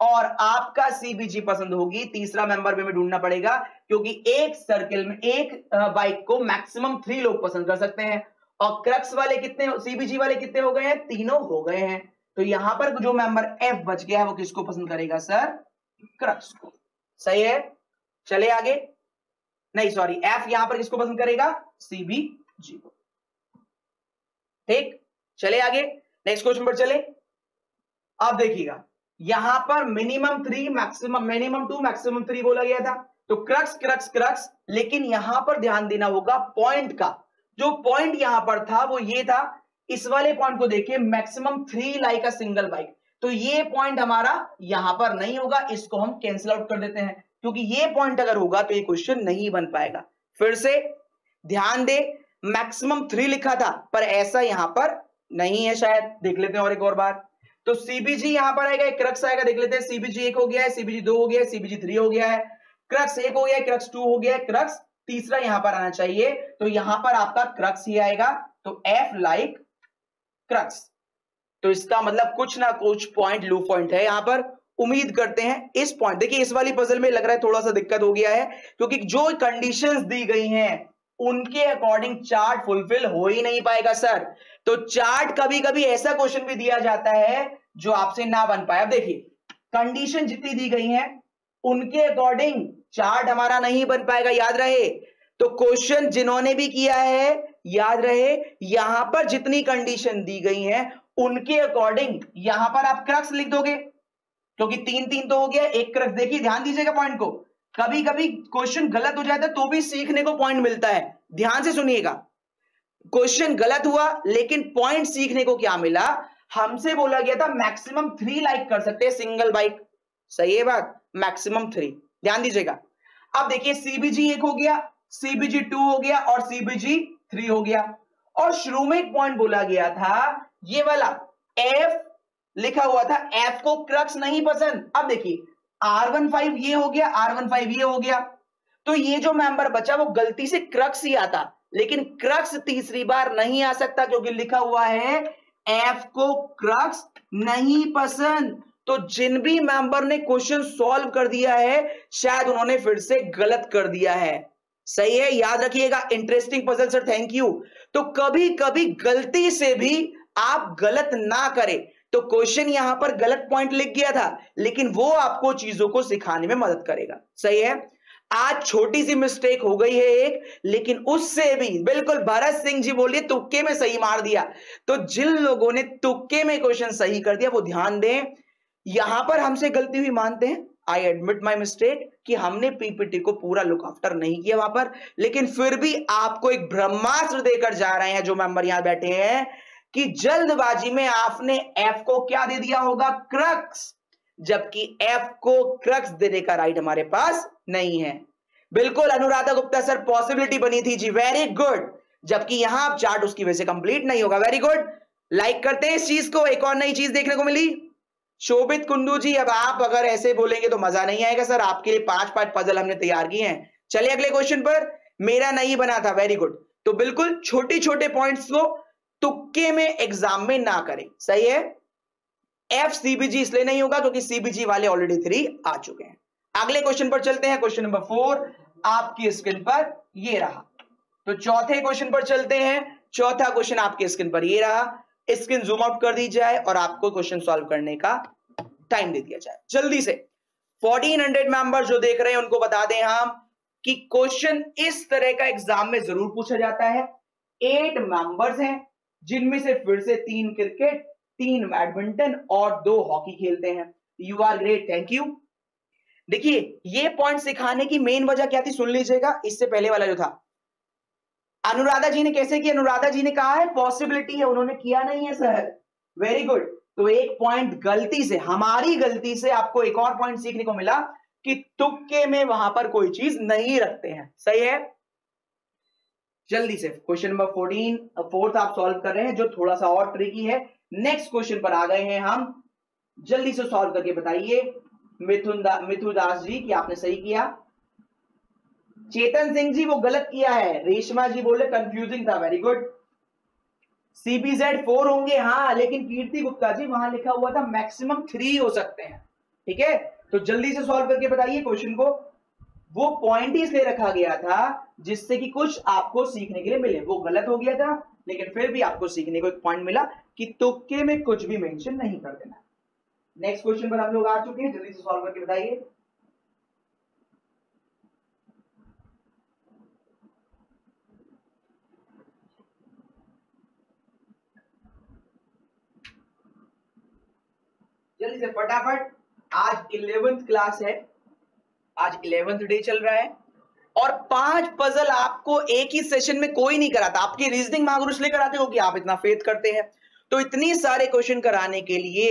और आपका सीबीजी पसंद होगी। तीसरा मेंबर में हमें ढूंढना पड़ेगा क्योंकि एक सर्किल में एक बाइक को मैक्सिमम थ्री लोग पसंद कर सकते हैं और क्रक्स वाले कितने, सीबीजी वाले कितने हो गए हैं? तीनों हो गए हैं। तो यहां पर जो मेंबर एफ बच गया है वो किसको पसंद करेगा सर? क्रक्स को। सही है, चले आगे। नहीं सॉरी, एफ यहां पर किसको पसंद करेगा? सीबीजी को। ठीक, चले आगे नेक्स्ट क्वेश्चन पर चले। अब देखिएगा यहां पर minimum three maximum, minimum two maximum three बोला गया था, तो क्रक्स क्रक्स क्रक्स। लेकिन यहां पर ध्यान देना होगा पॉइंट का, जो पॉइंट यहां पर था वो ये था, इस वाले पॉइंट को देखिए maximum three like a single bike, तो ये पॉइंट हमारा यहां पर नहीं होगा, इसको हम कैंसिल आउट कर देते हैं क्योंकि ये पॉइंट अगर होगा तो ये क्वेश्चन नहीं बन पाएगा। फिर से ध्यान दे, मैक्सिमम थ्री लिखा था पर ऐसा यहां पर नहीं है शायद, देख लेते हैं और एक और बार। तो सीबीजी यहां पर आएगा, क्रक्स आएगा, देख लेते हैं। सीबीजी एक हो गया है, सीबीजी दो हो गया है, सीबीजी थ्री हो गया है, क्रक्स एक हो गया है, क्रक्स टू हो गया है, क्रक्स तीसरा यहां पर आना चाहिए, तो यहां पर आपका क्रक्स ही आएगा। तो एफ लाइक क्रक्स, तो इसका मतलब कुछ ना कुछ पॉइंट लू पॉइंट है यहां पर। उम्मीद करते हैं इस पॉइंट, देखिए इस वाली पजल में लग रहा है थोड़ा सा दिक्कत हो गया है क्योंकि जो कंडीशंस दी गई हैं उनके अकॉर्डिंग चार्ट फुलफिल हो ही नहीं पाएगा सर। तो चार्ट कभी कभी ऐसा क्वेश्चन भी दिया जाता है जो आपसे ना बन पाए। अब देखिए कंडीशन जितनी दी गई हैं उनके अकॉर्डिंग चार्ट हमारा नहीं बन पाएगा, याद रहे। तो क्वेश्चन जिन्होंने भी किया है याद रहे, यहां पर जितनी कंडीशन दी गई हैं उनके अकॉर्डिंग यहां पर आप क्रक्स लिख दोगे क्योंकि तीन तीन तो हो गया, एक क्रक्स। देखिए ध्यान दीजिएगा पॉइंट को, कभी कभी क्वेश्चन गलत हो जाता है तो भी सीखने को पॉइंट मिलता है। ध्यान से सुनिएगा, क्वेश्चन गलत हुआ लेकिन पॉइंट सीखने को क्या मिला? हमसे बोला गया था मैक्सिमम थ्री लाइक कर सकते हैं सिंगल बाइक, सही है बात, मैक्सिमम थ्री। ध्यान दीजिएगा, अब देखिए सीबीजी एक हो गया, सीबीजी टू हो गया और सीबीजी थ्री हो गया, और शुरू में एक पॉइंट बोला गया था ये वाला एफ लिखा हुआ था, एफ को क्रक्स नहीं पसंद। अब देखिए आर वन फाइव ये हो गया, आर वन फाइव ये हो गया, तो ये जो मेंबर बचा वो गलती से क्रक्स ही आता, लेकिन क्रक्स तीसरी बार नहीं आ सकता क्योंकि लिखा हुआ है एफ को क्रक्स नहीं पसंद। तो जिन भी मेंबर ने क्वेश्चन सॉल्व कर दिया है शायद उन्होंने फिर से गलत कर दिया है, सही है, याद रखिएगा। Interesting puzzle sir, thank you. तो कभी कभी गलती से भी आप गलत ना करें, तो क्वेश्चन यहां पर गलत पॉइंट लिख गया था लेकिन वो आपको चीजों को सिखाने में मदद करेगा, सही है। आज छोटी सी मिस्टेक हो गई है एक, लेकिन उससे भी बिल्कुल भरत सिंह जी बोलिए तुक्के में सही मार दिया। तो जिन लोगों ने तुक्के में क्वेश्चन सही कर दिया वो ध्यान दें, यहां पर हमसे गलती हुई मानते हैं, आई एडमिट माई मिस्टेक कि हमने पीपीटी को पूरा लुक आफ्टर नहीं किया वहां पर, लेकिन फिर भी आपको एक ब्रह्मास्त्र देकर जा रहे हैं जो मेंबर यहां बैठे हैं कि जल्दबाजी में आपने एफ को क्या दे दिया होगा? क्रक्स, जबकि एफ को क्रक्स देने का राइट हमारे पास नहीं है। बिल्कुल अनुराधा गुप्ता सर, पॉसिबिलिटी बनी थी जी, वेरी गुड, जबकि यहां आप चार्ट उसकी वजह से कंप्लीट नहीं होगा, वेरी गुड, लाइक करते हैं इस चीज को। एक और नई चीज देखने को मिली, शोभित कुंडू जी, अब आप अगर ऐसे बोलेंगे तो मजा नहीं आएगा सर, आपके लिए पांच पांच पजल हमने तैयार किए हैं। चलिए अगले क्वेश्चन पर, मेरा नहीं बना था, वेरी गुड। तो बिल्कुल छोटे छोटे पॉइंट्स को तुक्के में एग्जाम में ना करें, सही है। एफ सीबीजी इसलिए नहीं होगा क्योंकि सीबीजी वाले ऑलरेडी थ्री आ चुके हैं। अगले क्वेश्चन पर चलते हैं, क्वेश्चन नंबर फोर आपकी स्क्रीन पर ये रहा। तो चौथे क्वेश्चन पर चलते हैं, चौथा क्वेश्चन आपकी स्क्रीन पर ये रहा। स्क्रीन जूम आउट कर दी जाए और आपको क्वेश्चन सॉल्व करने का टाइम दे दिया जाए जल्दी से। फोर्टीन हंड्रेड मेंबर जो देख रहे हैं उनको बता दें हम कि क्वेश्चन इस तरह का एग्जाम में जरूर पूछा जाता है। एट मेंबर्स हैं जिनमें से फिर से तीन क्रिकेट, तीन बैडमिंटन और दो हॉकी खेलते हैं। You are great, thank you. देखिए ये पॉइंट सिखाने की मेन वजह क्या थी सुन लीजिएगा, इससे पहले वाला जो था अनुराधा जी ने कैसे किया, अनुराधा जी ने कहा है पॉसिबिलिटी है, उन्होंने किया नहीं है सर, वेरी गुड। तो एक पॉइंट गलती से, हमारी गलती से आपको एक और पॉइंट सीखने को मिला कि तुक्के में वहां पर कोई चीज नहीं रखते हैं, सही है। जल्दी से क्वेश्चन नंबर फोर्टीन फोर्थ आप सॉल्व कर रहे हैं जो थोड़ा सा और ट्रिकी है। नेक्स्ट क्वेश्चन पर आ गए हैं हम, जल्दी से सॉल्व करके बताइए। मिथुन दा, मिथु दास जी कि आपने सही किया। चेतन सिंह जी वो गलत किया है। रेशमा जी बोले कंफ्यूजिंग था, वेरी गुड। सीबीजेड फोर होंगे हाँ, लेकिन कीर्ति गुप्ता जी वहां लिखा हुआ था मैक्सिमम थ्री हो सकते हैं। ठीक है, तो जल्दी से सॉल्व करके बताइए क्वेश्चन को। वो पॉइंट ही इसलिए रखा गया था जिससे कि कुछ आपको सीखने के लिए मिले। वो गलत हो गया था लेकिन फिर भी आपको सीखने को एक पॉइंट मिला कि तुक्के में कुछ भी मेंशन नहीं कर देना। नेक्स्ट क्वेश्चन पर हम लोग आ चुके हैं, जल्दी से सॉल्व करके बताइए। जल्दी से फटाफट। आज इलेवेंथ क्लास है, आज इलेवेंथ डे चल रहा है और पांच पजल आपको एक ही सेशन में कोई नहीं कराता। आपकी रीजनिंग महागुरु इसलिए कराते हो कि आप इतना फेथ करते हैं। तो इतनी सारे क्वेश्चन कराने के लिए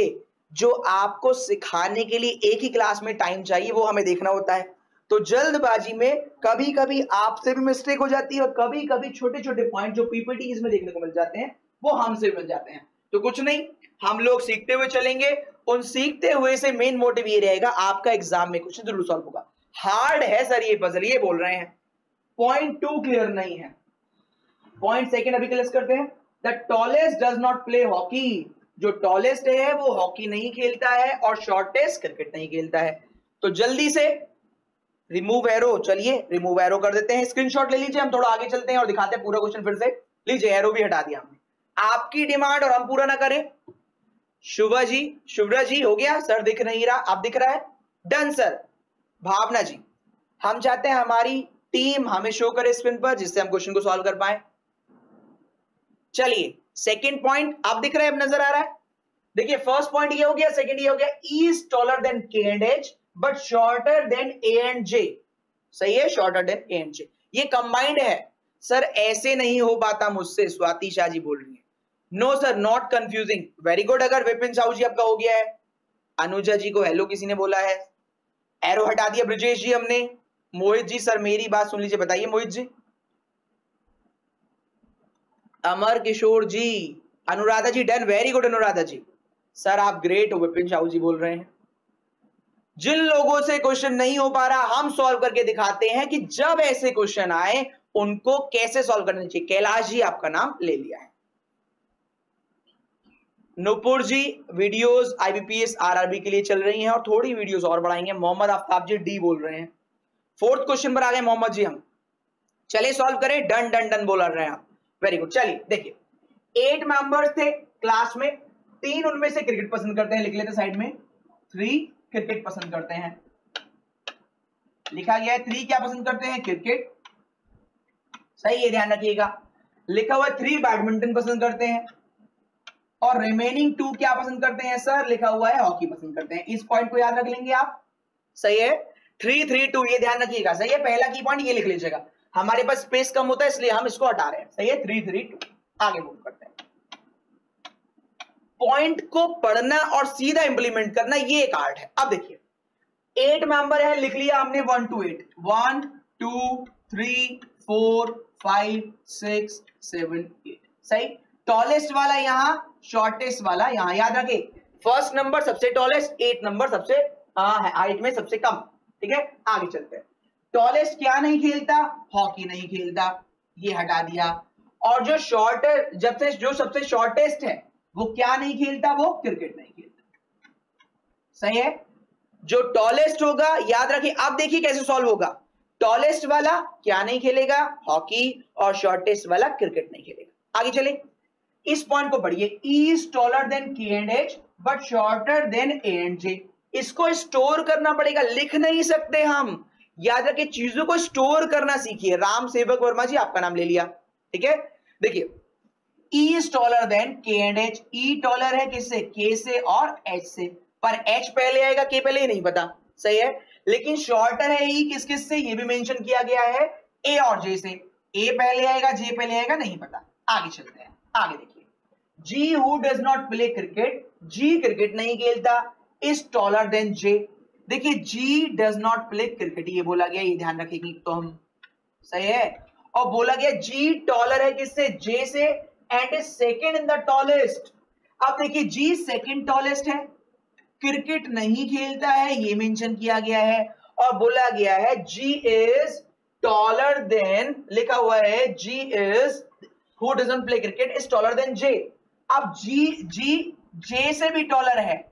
जो आपको सिखाने के लिए एक ही क्लास में टाइम चाहिए वो हमें देखना होता है। तो जल्दबाजी में कभी कभी आपसे भी मिस्टेक हो जाती है और कभी कभी छोटे छोटे पॉइंट जो पीपीटी इसमें देखने को मिल जाते हैं वो हमसे मिल जाते हैं। तो कुछ नहीं, हम लोग सीखते हुए चलेंगे। उन सीखते हुए से मेन मोटिव ये रहेगा आपका एग्जाम में क्वेश्चन जरूर सॉल्व होगा। हार्ड है सर ये पजल, ये बोल रहे हैं। पॉइंट टू क्लियर नहीं है, पॉइंट सेकंड अभी क्लियर करते हैं। The tallest does not play hockey, जो टॉलेस्ट है वो हॉकी नहीं खेलता है और शॉर्टेस्ट क्रिकेट नहीं खेलता है। तो जल्दी से रिमूव एरो, चलिए रिमूव एरो कर देते हैं। स्क्रीनशॉट ले लीजिए, हम थोड़ा आगे चलते हैं और दिखाते हैं पूरा क्वेश्चन फिर से। लीजिए एरो भी हटा दिया हमने, आपकी डिमांड और हम पूरा ना करें। शुभा जी, शुभरा जी हो गया सर, दिख नहीं रहा, आप दिख रहा है, डन सर। भावना जी, हम चाहते हैं हमारी टीम हमें शो करे स्क्रीन पर जिससे हम क्वेश्चन को सॉल्व कर पाए। चलिए सेकंड पॉइंट आप दिख रहे हैं, अब नजर आ रहा है। देखिए फर्स्ट पॉइंट ये हो गया, सेकंड ये हो गया। E is taller than K and H but shorter than A and J, सही है, shorter than A and J. ये कंबाइंड है सर, ऐसे नहीं हो पाता मुझसे, स्वाति शाह जी बोल रही है। No sir not confusing, very good. अगर विपिन साहू जी आपका हो गया है, अनुजा जी को हेलो किसी ने बोला है, एरो हटा दिया ब्रिजेश जी हमने। मोहित जी सर मेरी बात सुन लीजिए, बताइए Mohit ji. Amar Kishore ji, Anuradha ji done, very good Anuradha ji, sir आप ग्रेट हो, विपिन साहू जी बोल रहे हैं। जिन लोगों से क्वेश्चन नहीं हो पा रहा हम सॉल्व करके दिखाते हैं कि जब ऐसे क्वेश्चन आए उनको कैसे सॉल्व करना चाहिए। कैलाश जी आपका नाम ले लिया है। Nupur ji videos IBPS RRB के लिए चल रही हैं और थोड़ी वीडियोस और बढ़ाएंगे। मोहम्मद आफ्ताब जी डी बोल रहे हैं। फोर्थ क्वेश्चन पर आ गए मोहम्मद जी हम, चलिए सॉल्व करें, डन डन डन बोल रहे हैं आप, वेरी गुड। चलिए देखिए, एट मेंबर्स थे क्लास में, तीन उनमें से क्रिकेट पसंद करते हैं, लिख लेते साइड में, थ्री क्रिकेट पसंद करते हैं, लिखा गया है थ्री क्या पसंद करते हैं, क्रिकेट, सही है ध्यान रखिएगा। लिखा हुआ थ्री बैडमिंटन पसंद करते हैं और रिमेनिंग टू क्या पसंद करते हैं सर, लिखा हुआ है हॉकी पसंद करते हैं। इस पॉइंट को याद रख लेंगे आप, सही है, थ्री थ्री टू ये ध्यान रखिएगा, सही है। पहला की पॉइंट ये लिख लीजिएगा, हमारे पास स्पेस कम होता है इसलिए हम इसको हटा रहे हैं, सही है, थ्री थ्री टू। आगे मूव करते हैं। पॉइंट को पढ़ना और सीधा इंप्लीमेंट करना ये एक आर्ट है। अब देखिए एट मेंबर है, लिख लिया हमने one two eight, one two three four five six seven eight, सही। टॉलेस्ट वाला यहाँ, शॉर्टेस्ट वाला यहाँ, याद रखें। फर्स्ट नंबर सबसे टॉलेस्ट, एट नंबर सबसे हाइट में सबसे कम, ठीक है। आगे चलते हैं, टॉलेस्ट क्या नहीं खेलता, हॉकी नहीं खेलता, ये हटा दिया। और जो शॉर्टर जब से जो सबसे शॉर्टेस्ट है वो क्या नहीं खेलता, वो क्रिकेट नहीं खेलता, सही है। जो टॉलेस्ट होगा याद रखिए, आप देखिए कैसे सॉल्व होगा। टॉलेस्ट वाला क्या नहीं खेलेगा, हॉकी, और शॉर्टेस्ट वाला क्रिकेट नहीं खेलेगा। आगे चले, इस पॉइंट को पढ़िए, is taller than K and H but shorter than A and J. इसको स्टोर करना पड़ेगा, लिख नहीं सकते हम, याद रखिए चीजों को स्टोर करना सीखिए। राम सेवक वर्मा जी आपका नाम ले लिया, ठीक है। देखिए is taller than K and H, E taller है किससे, के से और एच से, पर एच पहले आएगा के पहले, नहीं पता, सही है। लेकिन शॉर्टर है ई किस किस से, ये भी मेंशन किया गया है, ए और जे से, ए पहले आएगा जे पहले आएगा नहीं पता। आगे चलते हैं, आगे देखिए, G who does not play cricket, G cricket नहीं खेलता, इज टॉलर देन जे। देखिए G does not play cricket ये बोला गया, ये ध्यान रखेंगे तो हम, सही है। और बोला गया जी टॉलर है किससे, जे से, and is second in the tallest. अब देखिए जी सेकंड टॉलेस्ट है, क्रिकेट नहीं खेलता है, ये मेंशन किया गया है। और बोला गया है जी इज टॉलर देन, लिखा हुआ है G is who doesn't play cricket is taller than J. अब जी जी जे से भी टॉलर है,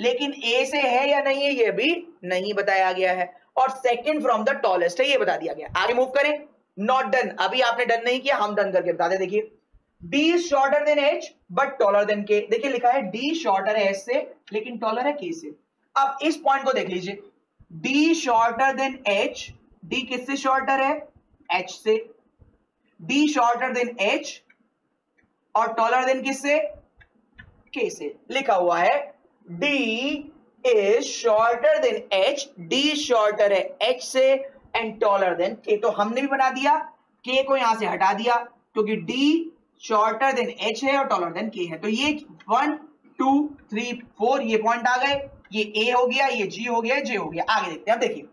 लेकिन ए से है या नहीं है ये भी नहीं बताया गया है। और सेकंड फ्रॉम द टॉलेस्ट है ये बता दिया गया। आगे मूव करें, नॉट डन, अभी आपने डन नहीं किया, हम डन करके बता दें। देखिए D is shorter than H but taller than K, देखिए लिखा है डी शॉर्टर है एच से लेकिन टॉलर है के से। अब इस पॉइंट को देख लीजिए, D shorter than H, D किससे शॉर्टर है एच से, डी शॉर्टर देन एच और टॉलर देन किससे के से, लिखा हुआ है D is shorter than H, D shorter है एच से एंड टॉलर देन के। तो हमने भी बना दिया, के को यहां से हटा दिया क्योंकि डी शॉर्टर देन एच है और टॉलर देन के है। तो ये वन टू थ्री फोर ये पॉइंट आ गए, ये ए हो गया, ये जी हो गया, जे हो गया। आगे देखते हैं, देखिए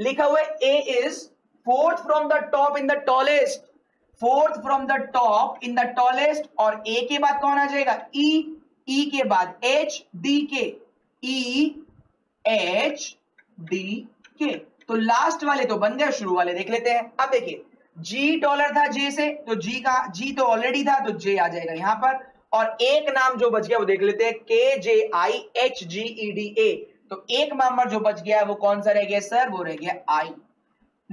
लिखा हुआ है A is fourth from the top in the tallest, fourth from the top in the tallest और ए के बाद कौन आ जाएगा ई, ई के बाद एच डी के, ई एच डी के। तो लास्ट वाले तो बन गए, शुरू वाले देख लेते हैं। अब देखिए जी टॉलर था जे से, तो जी का जी तो ऑलरेडी था तो जे आ जाएगा यहां पर, और एक नाम जो बच गया वो देख लेते हैं के जे I H G E D A. तो एक नंबर जो बच गया है वो कौन सा रह गया सर, वो रह गया आई।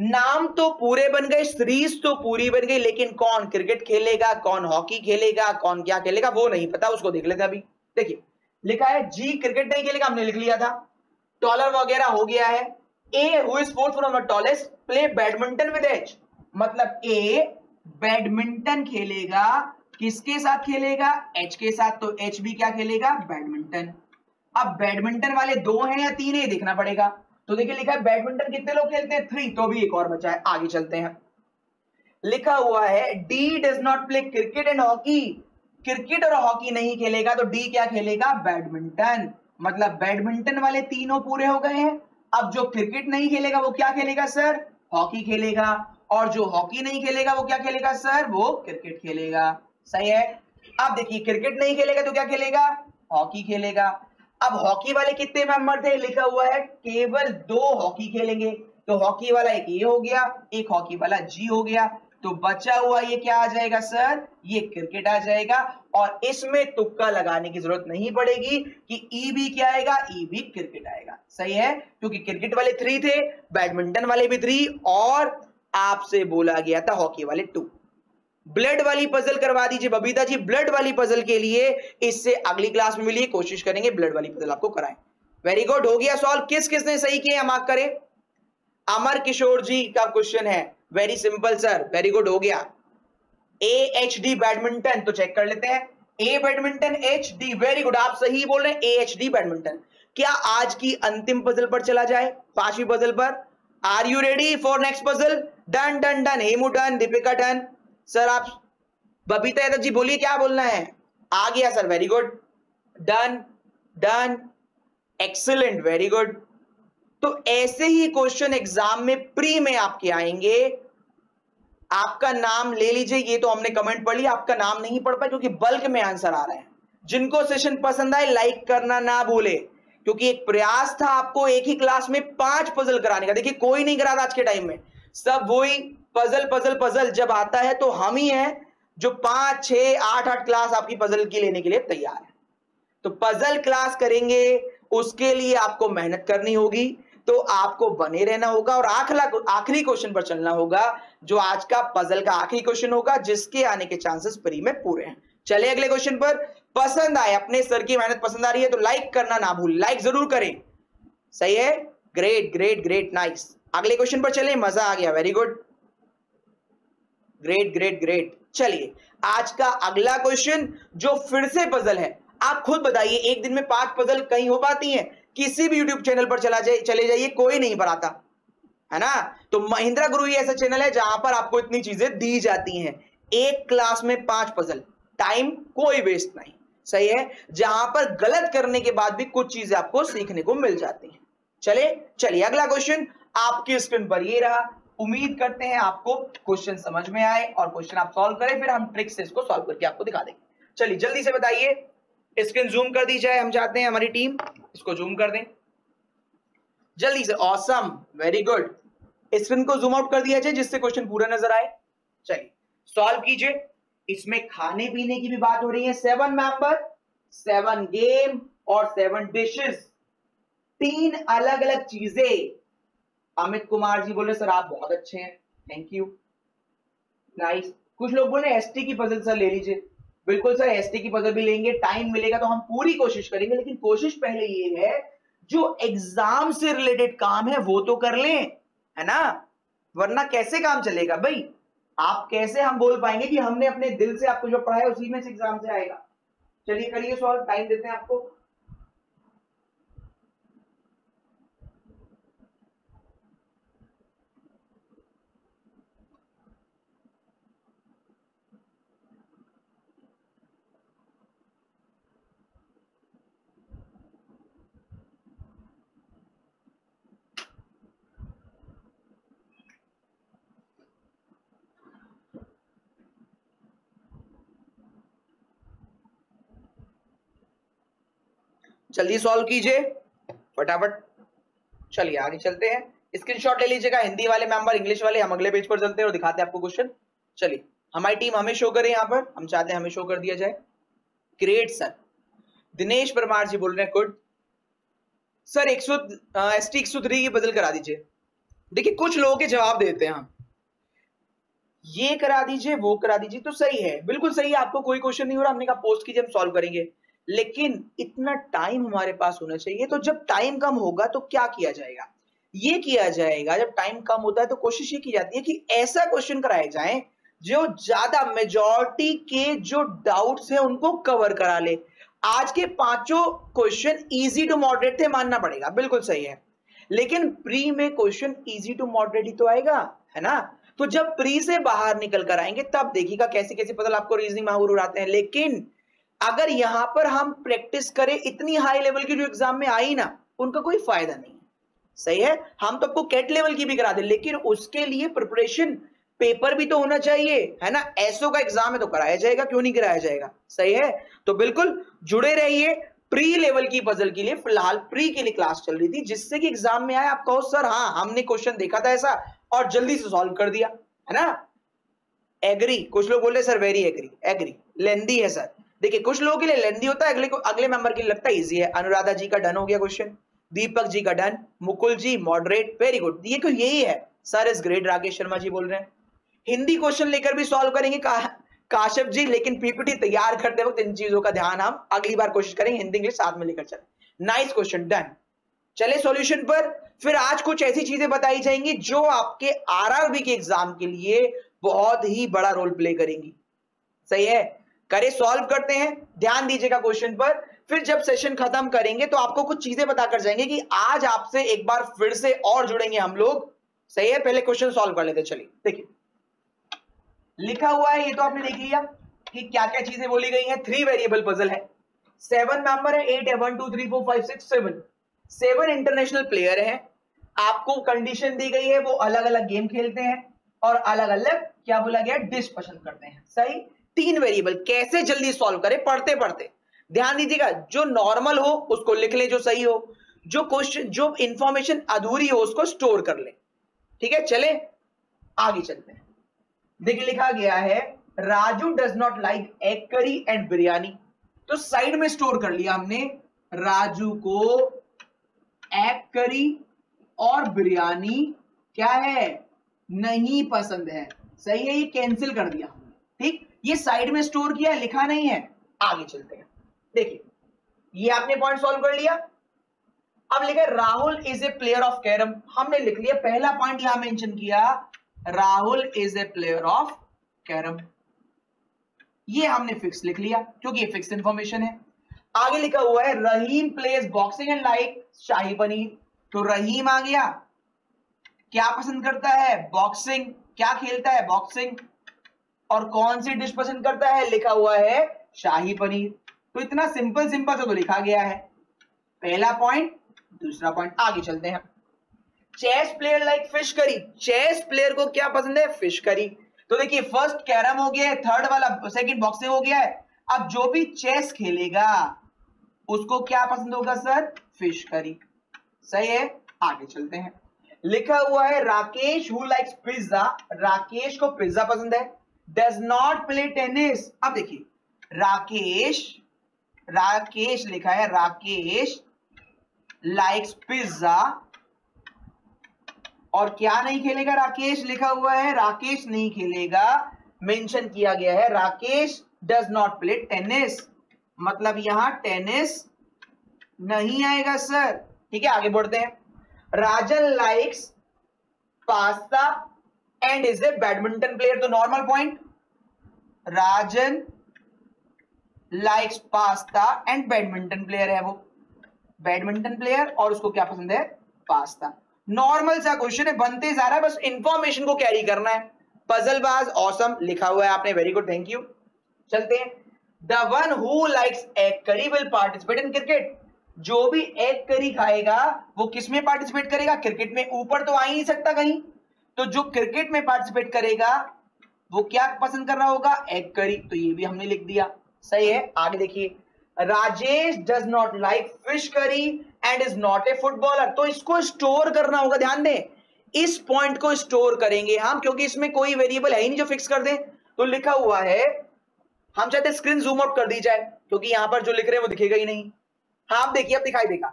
नाम तो पूरे बन गए, सीरीज तो पूरी बन गई, लेकिन कौन क्रिकेट खेलेगा, कौन हॉकी खेलेगा, कौन क्या खेलेगा वो नहीं पता, उसको देख लेते हैं अभी। देखिए लिखा है जी क्रिकेट नहीं खेलेगा, हमने लिख लिया था, टॉलर वगैरह हो गया है। A who is fourth from the tallest play badminton with H, मतलब ए बैडमिंटन खेलेगा, किसके साथ खेलेगा एच के साथ, तो एच भी क्या खेलेगा बैडमिंटन। अब बैडमिंटन वाले दो हैं या तीन है देखना पड़ेगा, तो देखिए लिखा है बैडमिंटन कितने लोग खेलते हैं थ्री, तो भी एक और बचा है। आगे चलते हैं, लिखा हुआ है D does not play cricket and hockey, cricket और हॉकी नहीं खेलेगा तो डी क्या खेलेगा बैडमिंटन, मतलब बैडमिंटन वाले तीनों पूरे हो गए हैं। अब जो क्रिकेट नहीं खेलेगा वो क्या खेलेगा सर हॉकी खेलेगा, और जो हॉकी नहीं खेलेगा वो क्या खेलेगा सर वो क्रिकेट खेलेगा, सही है। अब देखिए क्रिकेट नहीं खेलेगा तो क्या खेलेगा हॉकी खेलेगा। अब हॉकी वाले कितने मेंबर थे, लिखा हुआ है केवल दो हॉकी खेलेंगे, तो हॉकी वाला एक ये हो गया, एक हॉकी वाला जी हो गया, तो बचा हुआ ये क्या आ जाएगा सर ये क्रिकेट आ जाएगा। और इसमें तुक्का लगाने की जरूरत नहीं पड़ेगी कि ई भी क्या आएगा, ई भी क्रिकेट आएगा, सही है, क्योंकि क्रिकेट वाले थ्री थे, बैडमिंटन वाले भी थ्री, और आपसे बोला गया था हॉकी वाले टू। ब्लड वाली पजल करवा दीजिए बबीता जी, ब्लड वाली पजल के लिए इससे अगली क्लास में मिलिए, कोशिश करेंगे ब्लड वाली पजल आपको कराएं। वेरी गुड, हो गया सॉल्व। किस किसने सही किए हम मार्क करें। अमर किशोर जी का क्वेश्चन है, very simple sir, very good हो गया। ए एच डी बैडमिंटन, तो चेक कर लेते हैं A badminton H D, very good आप सही बोल रहे हैं ए एच डी बैडमिंटन। क्या आज की अंतिम पजल पर चला जाए, पांचवी पजल पर। Are you ready for next puzzle. Done done done, Hemu done, Deepika done, sir आप बबीता यादव जी बोलिए क्या बोलना है। आ गया sir, very good, done done, excellent, very good. तो ऐसे ही क्वेश्चन एग्जाम में प्री में आपके आएंगे। आपका नाम ले लीजिए, ये तो हमने कमेंट पढ़ लिया, आपका नाम नहीं पढ़ पाया क्योंकि बल्क में आंसर आ रहे हैं। जिनको सेशन पसंद आए लाइक करना ना भूले, क्योंकि एक प्रयास था आपको एक ही क्लास में पांच पजल कराने का। देखिए कोई नहीं करा था आज के टाइम में, सब वही पजल पजल पजल। जब आता है तो हम ही हैं जो पांच छह आठ आठ क्लास आपकी पजल की लेने के लिए तैयार है। तो पजल क्लास करेंगे, उसके लिए आपको मेहनत करनी होगी, तो आपको बने रहना होगा। और आखिरी क्वेश्चन पर चलना होगा जो आज का पजल का आखिरी क्वेश्चन होगा, जिसके आने के चांसेस फ्री में पूरे हैं। चले अगले क्वेश्चन पर। पसंद आए, अपने सर की मेहनत पसंद आ रही है तो लाइक करना ना भूल, लाइक जरूर करें, सही है, ग्रेट ग्रेट ग्रेट, नाइस। अगले क्वेश्चन पर चले, मजा आ गया, very good, great great great. चलिए आज का अगला क्वेश्चन जो फिर से पजल है। आप खुद बताइए, एक दिन में पांच पजल कहीं हो पाती हैं? किसी भी यूट्यूब चैनल पर चला जाए चले जाइए, कोई नहीं बनाता है ना। तो महेंद्रा गुरु ये ऐसा चैनल है जहां पर आपको इतनी चीजें दी जाती हैं, एक क्लास में पांच पजल, टाइम कोई वेस्ट नहीं, सही है, जहां पर गलत करने के बाद भी कुछ चीजें आपको सीखने को मिल जाती हैं। चले चलिए अगला क्वेश्चन आपकी स्क्रीन पर ये रहा। उम्मीद करते हैं आपको क्वेश्चन समझ में आए और क्वेश्चन आप सॉल्व करें, फिर हम ट्रिक से इसको सॉल्व करके आपको दिखा देंगे। चलिए जल्दी से बताइए, स्क्रीन जूम कर दी जाए, हम चाहते हैं हमारी टीम इसको जूम कर दें जल्दी से। Awesome, very good. स्क्रीन को जूम आउट कर दिया जाए जिससे क्वेश्चन पूरा नजर आए। चलिए सॉल्व कीजिए। इसमें खाने पीने की भी बात हो रही है। सेवन मेंबर, सेवन गेम और सेवन डिशेस, तीन अलग अलग चीजें। अमित कुमार जी बोल रहे सर आप बहुत अच्छे हैं, थैंक यू, नाइस। कुछ लोग बोल रहे एसटी की पजल सर ले लीजिए। बिल्कुल सर एसटी की पजल भी लेंगे, टाइम मिलेगा तो हम पूरी कोशिश करेंगे, लेकिन कोशिश पहले ये है जो एग्जाम से रिलेटेड काम है वो तो कर लें, है ना, वरना कैसे काम चलेगा भाई। आप कैसे हम बोल पाएंगे कि हमने अपने दिल से आपको जो पढ़ाया उसी में से एग्जाम से आएगा। चलिए करिए सॉल्व, टाइम देते हैं आपको। जल्दी सॉल्व कीजिए फटाफट। चलिए आगे चलते हैं, स्क्रीनशॉट ले लीजिएगा। हिंदी वाले मेंबर, इंग्लिश वाले, हम अगले पेज पर चलते हैं और दिखाते हैं आपको क्वेश्चन। चलिए हमारी टीम हमें शो करे, यहाँ पर हम चाहते हैं हमें शो कर दिया जाए। Great sir. दिनेश परमार जी बोल रहे हैं गुड सर एक सौ एस टी एक सौ थ्री की बदल करा दीजिए। देखिए कुछ लोगों के जवाब देते हैं हम, ये करा दीजिए वो करा दीजिए, तो सही है, बिल्कुल सही है। आपको कोई क्वेश्चन नहीं हो रहा, हमने कहा पोस्ट कीजिए हम सॉल्व करेंगे, लेकिन इतना टाइम हमारे पास होना चाहिए। तो जब टाइम कम होगा तो क्या किया जाएगा, ये किया जाएगा। जब टाइम कम होता है तो कोशिश ये की जाती है कि ऐसा क्वेश्चन कराए जाएं जो ज्यादा मेजॉरिटी के जो डाउट्स हैं उनको कवर करा ले। आज के पांचों क्वेश्चन इजी टू मॉडरेट थे, मानना पड़ेगा, बिल्कुल सही है, लेकिन प्री में क्वेश्चन इजी टू मॉडरेट ही तो आएगा, है ना। तो जब प्री से बाहर निकल कर आएंगे तब देखिएगा कैसी कैसी पजल आपको रीजनिंग में उड़ाते हैं। लेकिन अगर यहां पर हम प्रैक्टिस करें इतनी हाई लेवल की जो एग्जाम में आई ना उनका कोई फायदा नहीं है, सही है। हम तो आपको कैट लेवल की भी करा दे, लेकिन उसके लिए प्रिपरेशन पेपर भी तो होना चाहिए, है ना। एसओ का एग्जाम है तो कराया जाएगा, क्यों नहीं कराया जाएगा, सही है। तो बिल्कुल जुड़े रहिए प्री लेवल की पजल के लिए। फिलहाल प्री के लिए क्लास चल रही थी जिससे कि एग्जाम में आया आप कहो सर हाँ हमने क्वेश्चन देखा था ऐसा और जल्दी से सॉल्व कर दिया, है ना। एग्री, कुछ लोग बोले सर वेरी एग्री। एग्री लेंदी है सर, देखिए कुछ लोगों के लिए लेंदी होता है, अगले को अगले मेंबर के लिए लगता है इजी है। अनुराधा जी का डन हो गया क्वेश्चन, दीपक जी का done, Mukul ji moderate, very good, ये तो यही है sir is great. Rakesh Sharma ji बोल रहे हैं हिंदी क्वेश्चन लेकर भी सॉल्व करेंगे। का, काशफ जी, लेकिन पीपीटी तैयार करते वक्त इन चीजों का ध्यान हम अगली बार कोशिश करेंगे, हिंदी इंग्लिश साथ में लेकर चले। Nice question, done. चले सॉल्यूशन पर। फिर आज कुछ ऐसी चीजें बताई जाएंगी जो आपके आरआरबी के एग्जाम के लिए बहुत ही बड़ा रोल प्ले करेंगी, सही है। करे सॉल्व करते हैं, ध्यान दीजिएगा क्वेश्चन पर। फिर जब सेशन खत्म करेंगे तो आपको कुछ चीजें बताकर जाएंगे कि आज आपसे एक बार फिर से और जुड़ेंगे हम लोग, सही है। पहले क्वेश्चन सॉल्व कर लेते हैं। चलिए देखिए लिखा हुआ है, ये तो आपने देख लिया कि क्या क्या चीजें बोली गई हैं। थ्री वेरिएबल पजल है, सेवन मेंबर है, एट है, one two three four five six seven, seven international player है। आपको कंडीशन दी गई है वो अलग अलग गेम खेलते हैं और अलग अलग क्या बोला गया डिश पसंद करते हैं, सही। तीन वेरिएबल कैसे जल्दी सॉल्व करें, पढ़ते पढ़ते ध्यान दीजिएगा। जो नॉर्मल हो उसको लिख ले, जो सही हो, जो क्वेश्चन जो इंफॉर्मेशन अधूरी हो उसको स्टोर कर ले, ठीक है। चले आगे चलते हैं। देखिए लिखा गया है Raju does not like egg curry and biryani, तो साइड में स्टोर कर लिया हमने। राजू को एग करी और बिरयानी क्या है नहीं पसंद है, सही है, ये कैंसिल कर दिया हमने, ठीक। ये साइड में स्टोर किया, लिखा नहीं है। आगे चलते हैं, देखिए ये आपने पॉइंट सॉल्व कर लिया। अब लिखा Rahul is a player of carrom, हमने लिख लिया। पहला पॉइंट यहां मेंशन किया Rahul is a player of carrom, ये हमने फिक्स लिख लिया क्योंकि ये फिक्स इंफॉर्मेशन है। आगे लिखा हुआ है Rahim plays boxing and like shahi paneer, तो रहीम आ गया, क्या पसंद करता है बॉक्सिंग, क्या खेलता है बॉक्सिंग, और कौन सी डिश पसंद करता है लिखा हुआ है शाही पनीर। तो इतना सिंपल सिंपल से तो लिखा गया है। पहला पॉइंट, दूसरा पॉइंट। आगे चलते हैं। Chess player like fish curry, chess player को क्या पसंद है फिश करी। तो देखिए फर्स्ट कैरम हो गया है, थर्ड वाला सेकंड बॉक्सिंग हो गया है। अब जो भी चेस खेलेगा उसको क्या पसंद होगा सर? Fish curry. सही है, आगे चलते हैं। लिखा हुआ है Rakesh who likes pizza, Rakesh को पिज्जा पसंद है। Does not play tennis. अब देखिए राकेश, राकेश लिखा है राकेश लाइक्स पिज्जा और क्या नहीं खेलेगा? राकेश लिखा हुआ है, राकेश नहीं खेलेगा। मेंशन किया गया है Rakesh does not play tennis, मतलब यहां टेनिस नहीं आएगा सर। ठीक है, आगे बढ़ते हैं। Rajan likes pasta and is a badminton player, तो normal point. Rajan likes pasta and badminton player है, वो बैडमिंटन प्लेयर और उसको क्या पसंद है? पास्ता। नॉर्मल सा क्वेश्चन है, बनते जा रहा है, बस इंफॉर्मेशन को कैरी करना है। पजलबाज ऑसम लिखा हुआ है आपने, वेरी गुड, थैंक यू। चलते हैं। The one who likes egg curry will participate in cricket. जो भी एग करी खाएगा वो किसमें पार्टिसिपेट करेगा? क्रिकेट में। ऊपर तो आ ही नहीं सकता कहीं, तो जो क्रिकेट में पार्टिसिपेट करेगा वो क्या पसंद कर रहा होगा? Egg curry. तो ये भी हमने लिख दिया, सही है। आगे देखिए, Rajesh does not like fish curry and is not a footballer, तो इसको स्टोर करना होगा। ध्यान दें, इस पॉइंट को स्टोर करेंगे हम क्योंकि इसमें कोई वेरिएबल है ही नहीं जो फिक्स कर दें। तो लिखा हुआ है, हम चाहते स्क्रीन जूम आउट कर दी जाए क्योंकि यहां पर जो लिख रहे हैं वो दिखेगा ही नहीं। हाँ आप देखिए, अब दिखाई देगा।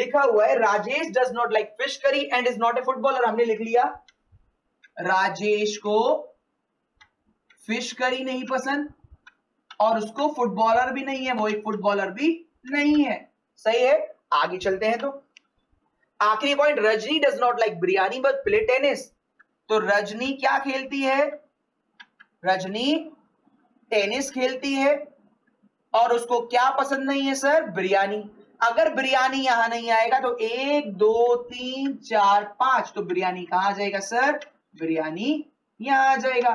लिखा हुआ है Rajesh does not like fish curry and is not a footballer, हमने लिख लिया। राजेश को फिश करी नहीं पसंद और उसको फुटबॉलर भी नहीं है, वो एक फुटबॉलर भी नहीं है, सही है। आगे चलते हैं। तो आखिरी point, Rajni does not like biryani but play tennis, तो रजनी क्या खेलती है? रजनी टेनिस खेलती है और उसको क्या पसंद नहीं है सर? बिरयानी। अगर बिरयानी यहां नहीं आएगा तो एक दो तीन चार पांच, तो बिरयानी कहां जाएगा सर? बिरयानी यहां आ जाएगा।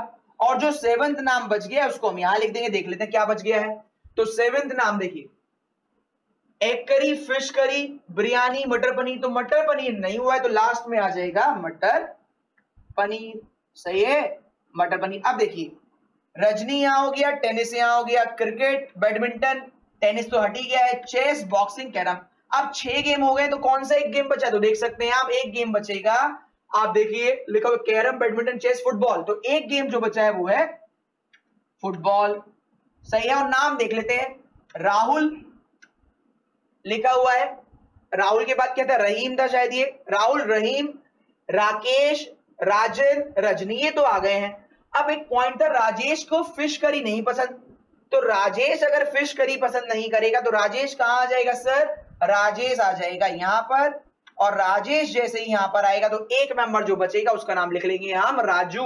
और जो सेवंथ नाम बच गया उसको हम यहां लिख देंगे, देख लेते हैं क्या बच गया है। तो सेवंथ नाम देखिए, egg curry, fish curry, biryani, मटर पनीर, तो मटर पनीर नहीं हुआ है तो लास्ट में आ जाएगा मटर पनीर, सही है, मटर पनीर। अब देखिए, रजनी यहां हो गया, टेनिस यहां हो गया, क्रिकेट, बैडमिंटन, टेनिस तो हट ही गया है, चेस, बॉक्सिंग, कैरम। अब छह गेम हो गए, तो कौन सा एक गेम बचा है? तो देख सकते हैं आप, एक गेम बचेगा। आप देखिए लिखा हुआ कैरम, बैडमिंटन, चेस, फुटबॉल, तो एक गेम जो बचा है वो है फुटबॉल, सही है। और नाम देख लेते हैं, राहुल लिखा हुआ है, राहुल के बाद क्या था? रहीम था शायद, ये राहुल, रहीम, राकेश, राजन, रजनी, ये तो आ गए हैं। अब एक पॉइंट था, राजेश को फिश करी नहीं पसंद, तो राजेश अगर फिश करी पसंद नहीं करेगा तो राजेश कहां आ जाएगा सर? राजेश आ जाएगा यहां पर, और राजेश जैसे ही यहां पर आएगा तो एक मेंबर जो बचेगा उसका नाम लिख लेंगे हम, राजू,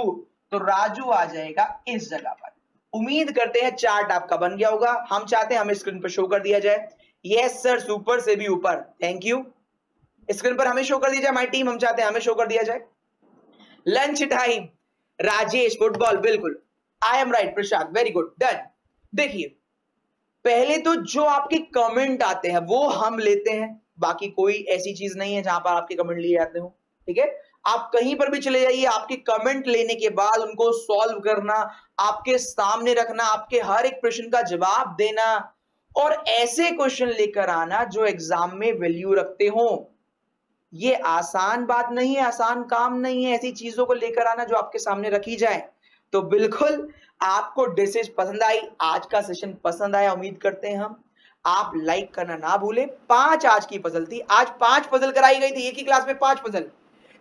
तो राजू आ जाएगा इस जगह पर। उम्मीद करते हैं चार्ट आपका बन गया होगा। हम चाहते हैं हमें स्क्रीन पर शो कर दिया जाए, यस सर, सुपर से भी ऊपर, थैंक यू। स्क्रीन पर हमें शो कर दिया जाए, माय टीम, हम चाहते हैं हमें शो कर दिया जाए। लंच टाइम, राजेश फुटबॉल, बिल्कुल, I am right Prashant, very good, done. देखिए, पहले तो जो आपके कमेंट आते हैं वो हम लेते हैं, बाकी कोई ऐसी चीज नहीं है जहां पर आपके कमेंट लिए जाते हो, ठीक है। आप कहीं पर भी चले जाइए, आपके कमेंट लेने के बाद उनको सॉल्व करना, आपके सामने रखना, आपके हर एक प्रश्न का जवाब देना, और ऐसे क्वेश्चन लेकर आना जो एग्जाम में वैल्यू रखते हो। ये आसान बात नहीं है, आसान काम नहीं है, ऐसी चीजों को लेकर आना जो आपके सामने रखी जाए। तो बिल्कुल आपको डिशेज पसंद आई, आज का सेशन पसंद आया, उम्मीद करते हैं हम। आप लाइक करना ना भूलें। पांच आज की पजल थी, आज पांच पजल कराई गई थी एक ही क्लास में, पांच पजल,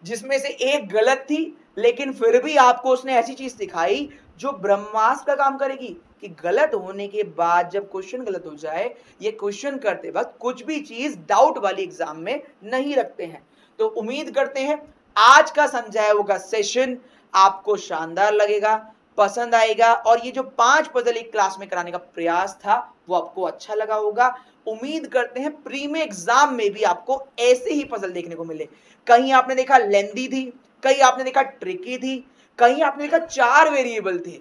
जिसमें से एक गलत थी, लेकिन फिर भी आपको उसने ऐसी चीज दिखाई जो ब्रह्मास्त्र का काम करेगी कि गलत होने के बाद जब क्वेश्चन गलत हो जाए, ये क्वेश्चन करते वक्त कुछ भी चीज डाउट वाली एग्जाम में नहीं रखते हैं। तो उम्मीद करते हैं आज का समझाया होगा सेशन आपको शानदार लगेगा, पसंद आएगा, और ये जो पांच पजल एक क्लास में कराने का प्रयास था वो आपको अच्छा लगा होगा। उम्मीद करते हैं प्री में एग्जाम में भी आपको ऐसे ही पजल देखने को मिले। कहीं आपने देखा लेंदी थी, कहीं आपने देखा ट्रिकी थी, कहीं आपने देखा चार वेरिएबल थे,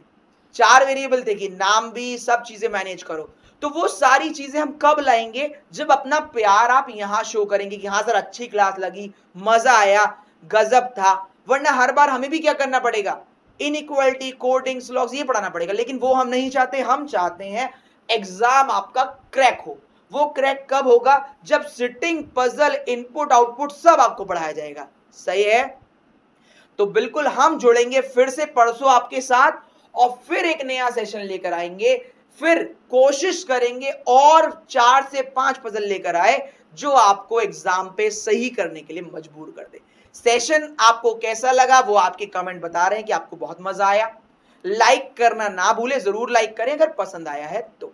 चार वेरिएबल थे कि नाम भी, सब चीजें मैनेज करो। तो वो सारी चीजें हम कब लाएंगे? जब अपना प्यार आप यहाँ शो करेंगे कि हाँ सर अच्छी क्लास लगी, मजा आया, गजब था। वरना हर बार हमें भी क्या करना पड़ेगा? इनइक्वालिटी, कोडिंग, स्लॉग्स, ये पढ़ाना पड़ेगा, लेकिन वो हम नहीं चाहते। हम चाहते हैं एग्जाम आपका क्रैक हो, वो क्रैक कब होगा? जब सिटिंग पजल इनपुट आउटपुट सब आपको पढ़ाया जाएगा। सही है, तो बिल्कुल हम जुड़ेंगे फिर से परसों आपके साथ और फिर एक नया सेशन लेकर आएंगे। फिर कोशिश करेंगे और चार से पांच पजल लेकर आए जो आपको एग्जाम पे सही करने के लिए मजबूर कर दे। सेशन आपको कैसा लगा वो आपके कमेंट बता रहे हैं कि आपको बहुत मजा आया। लाइक करना ना भूले, जरूर लाइक करें अगर पसंद आया है तो।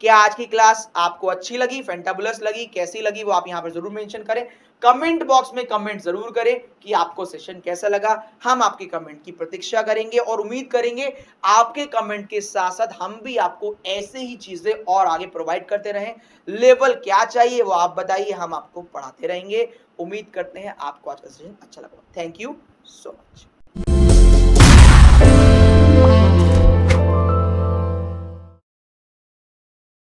क्या आज की क्लास आपको अच्छी लगी, फैंटाबुलस लगी, कैसी लगी वो आप यहाँ पर जरूर मेंशन करें। कमेंट बॉक्स में कमेंट जरूर करें कि आपको सेशन कैसा लगा। हम आपके कमेंट की प्रतीक्षा करेंगे और उम्मीद करेंगे आपके कमेंट के साथ साथ हम भी आपको ऐसे ही चीजें और आगे प्रोवाइड करते रहें। लेवल क्या चाहिए वो आप बताइए, हम आपको पढ़ाते रहेंगे। उम्मीद करते हैं आपको आज का सेशन अच्छा लगा। Thank you so much.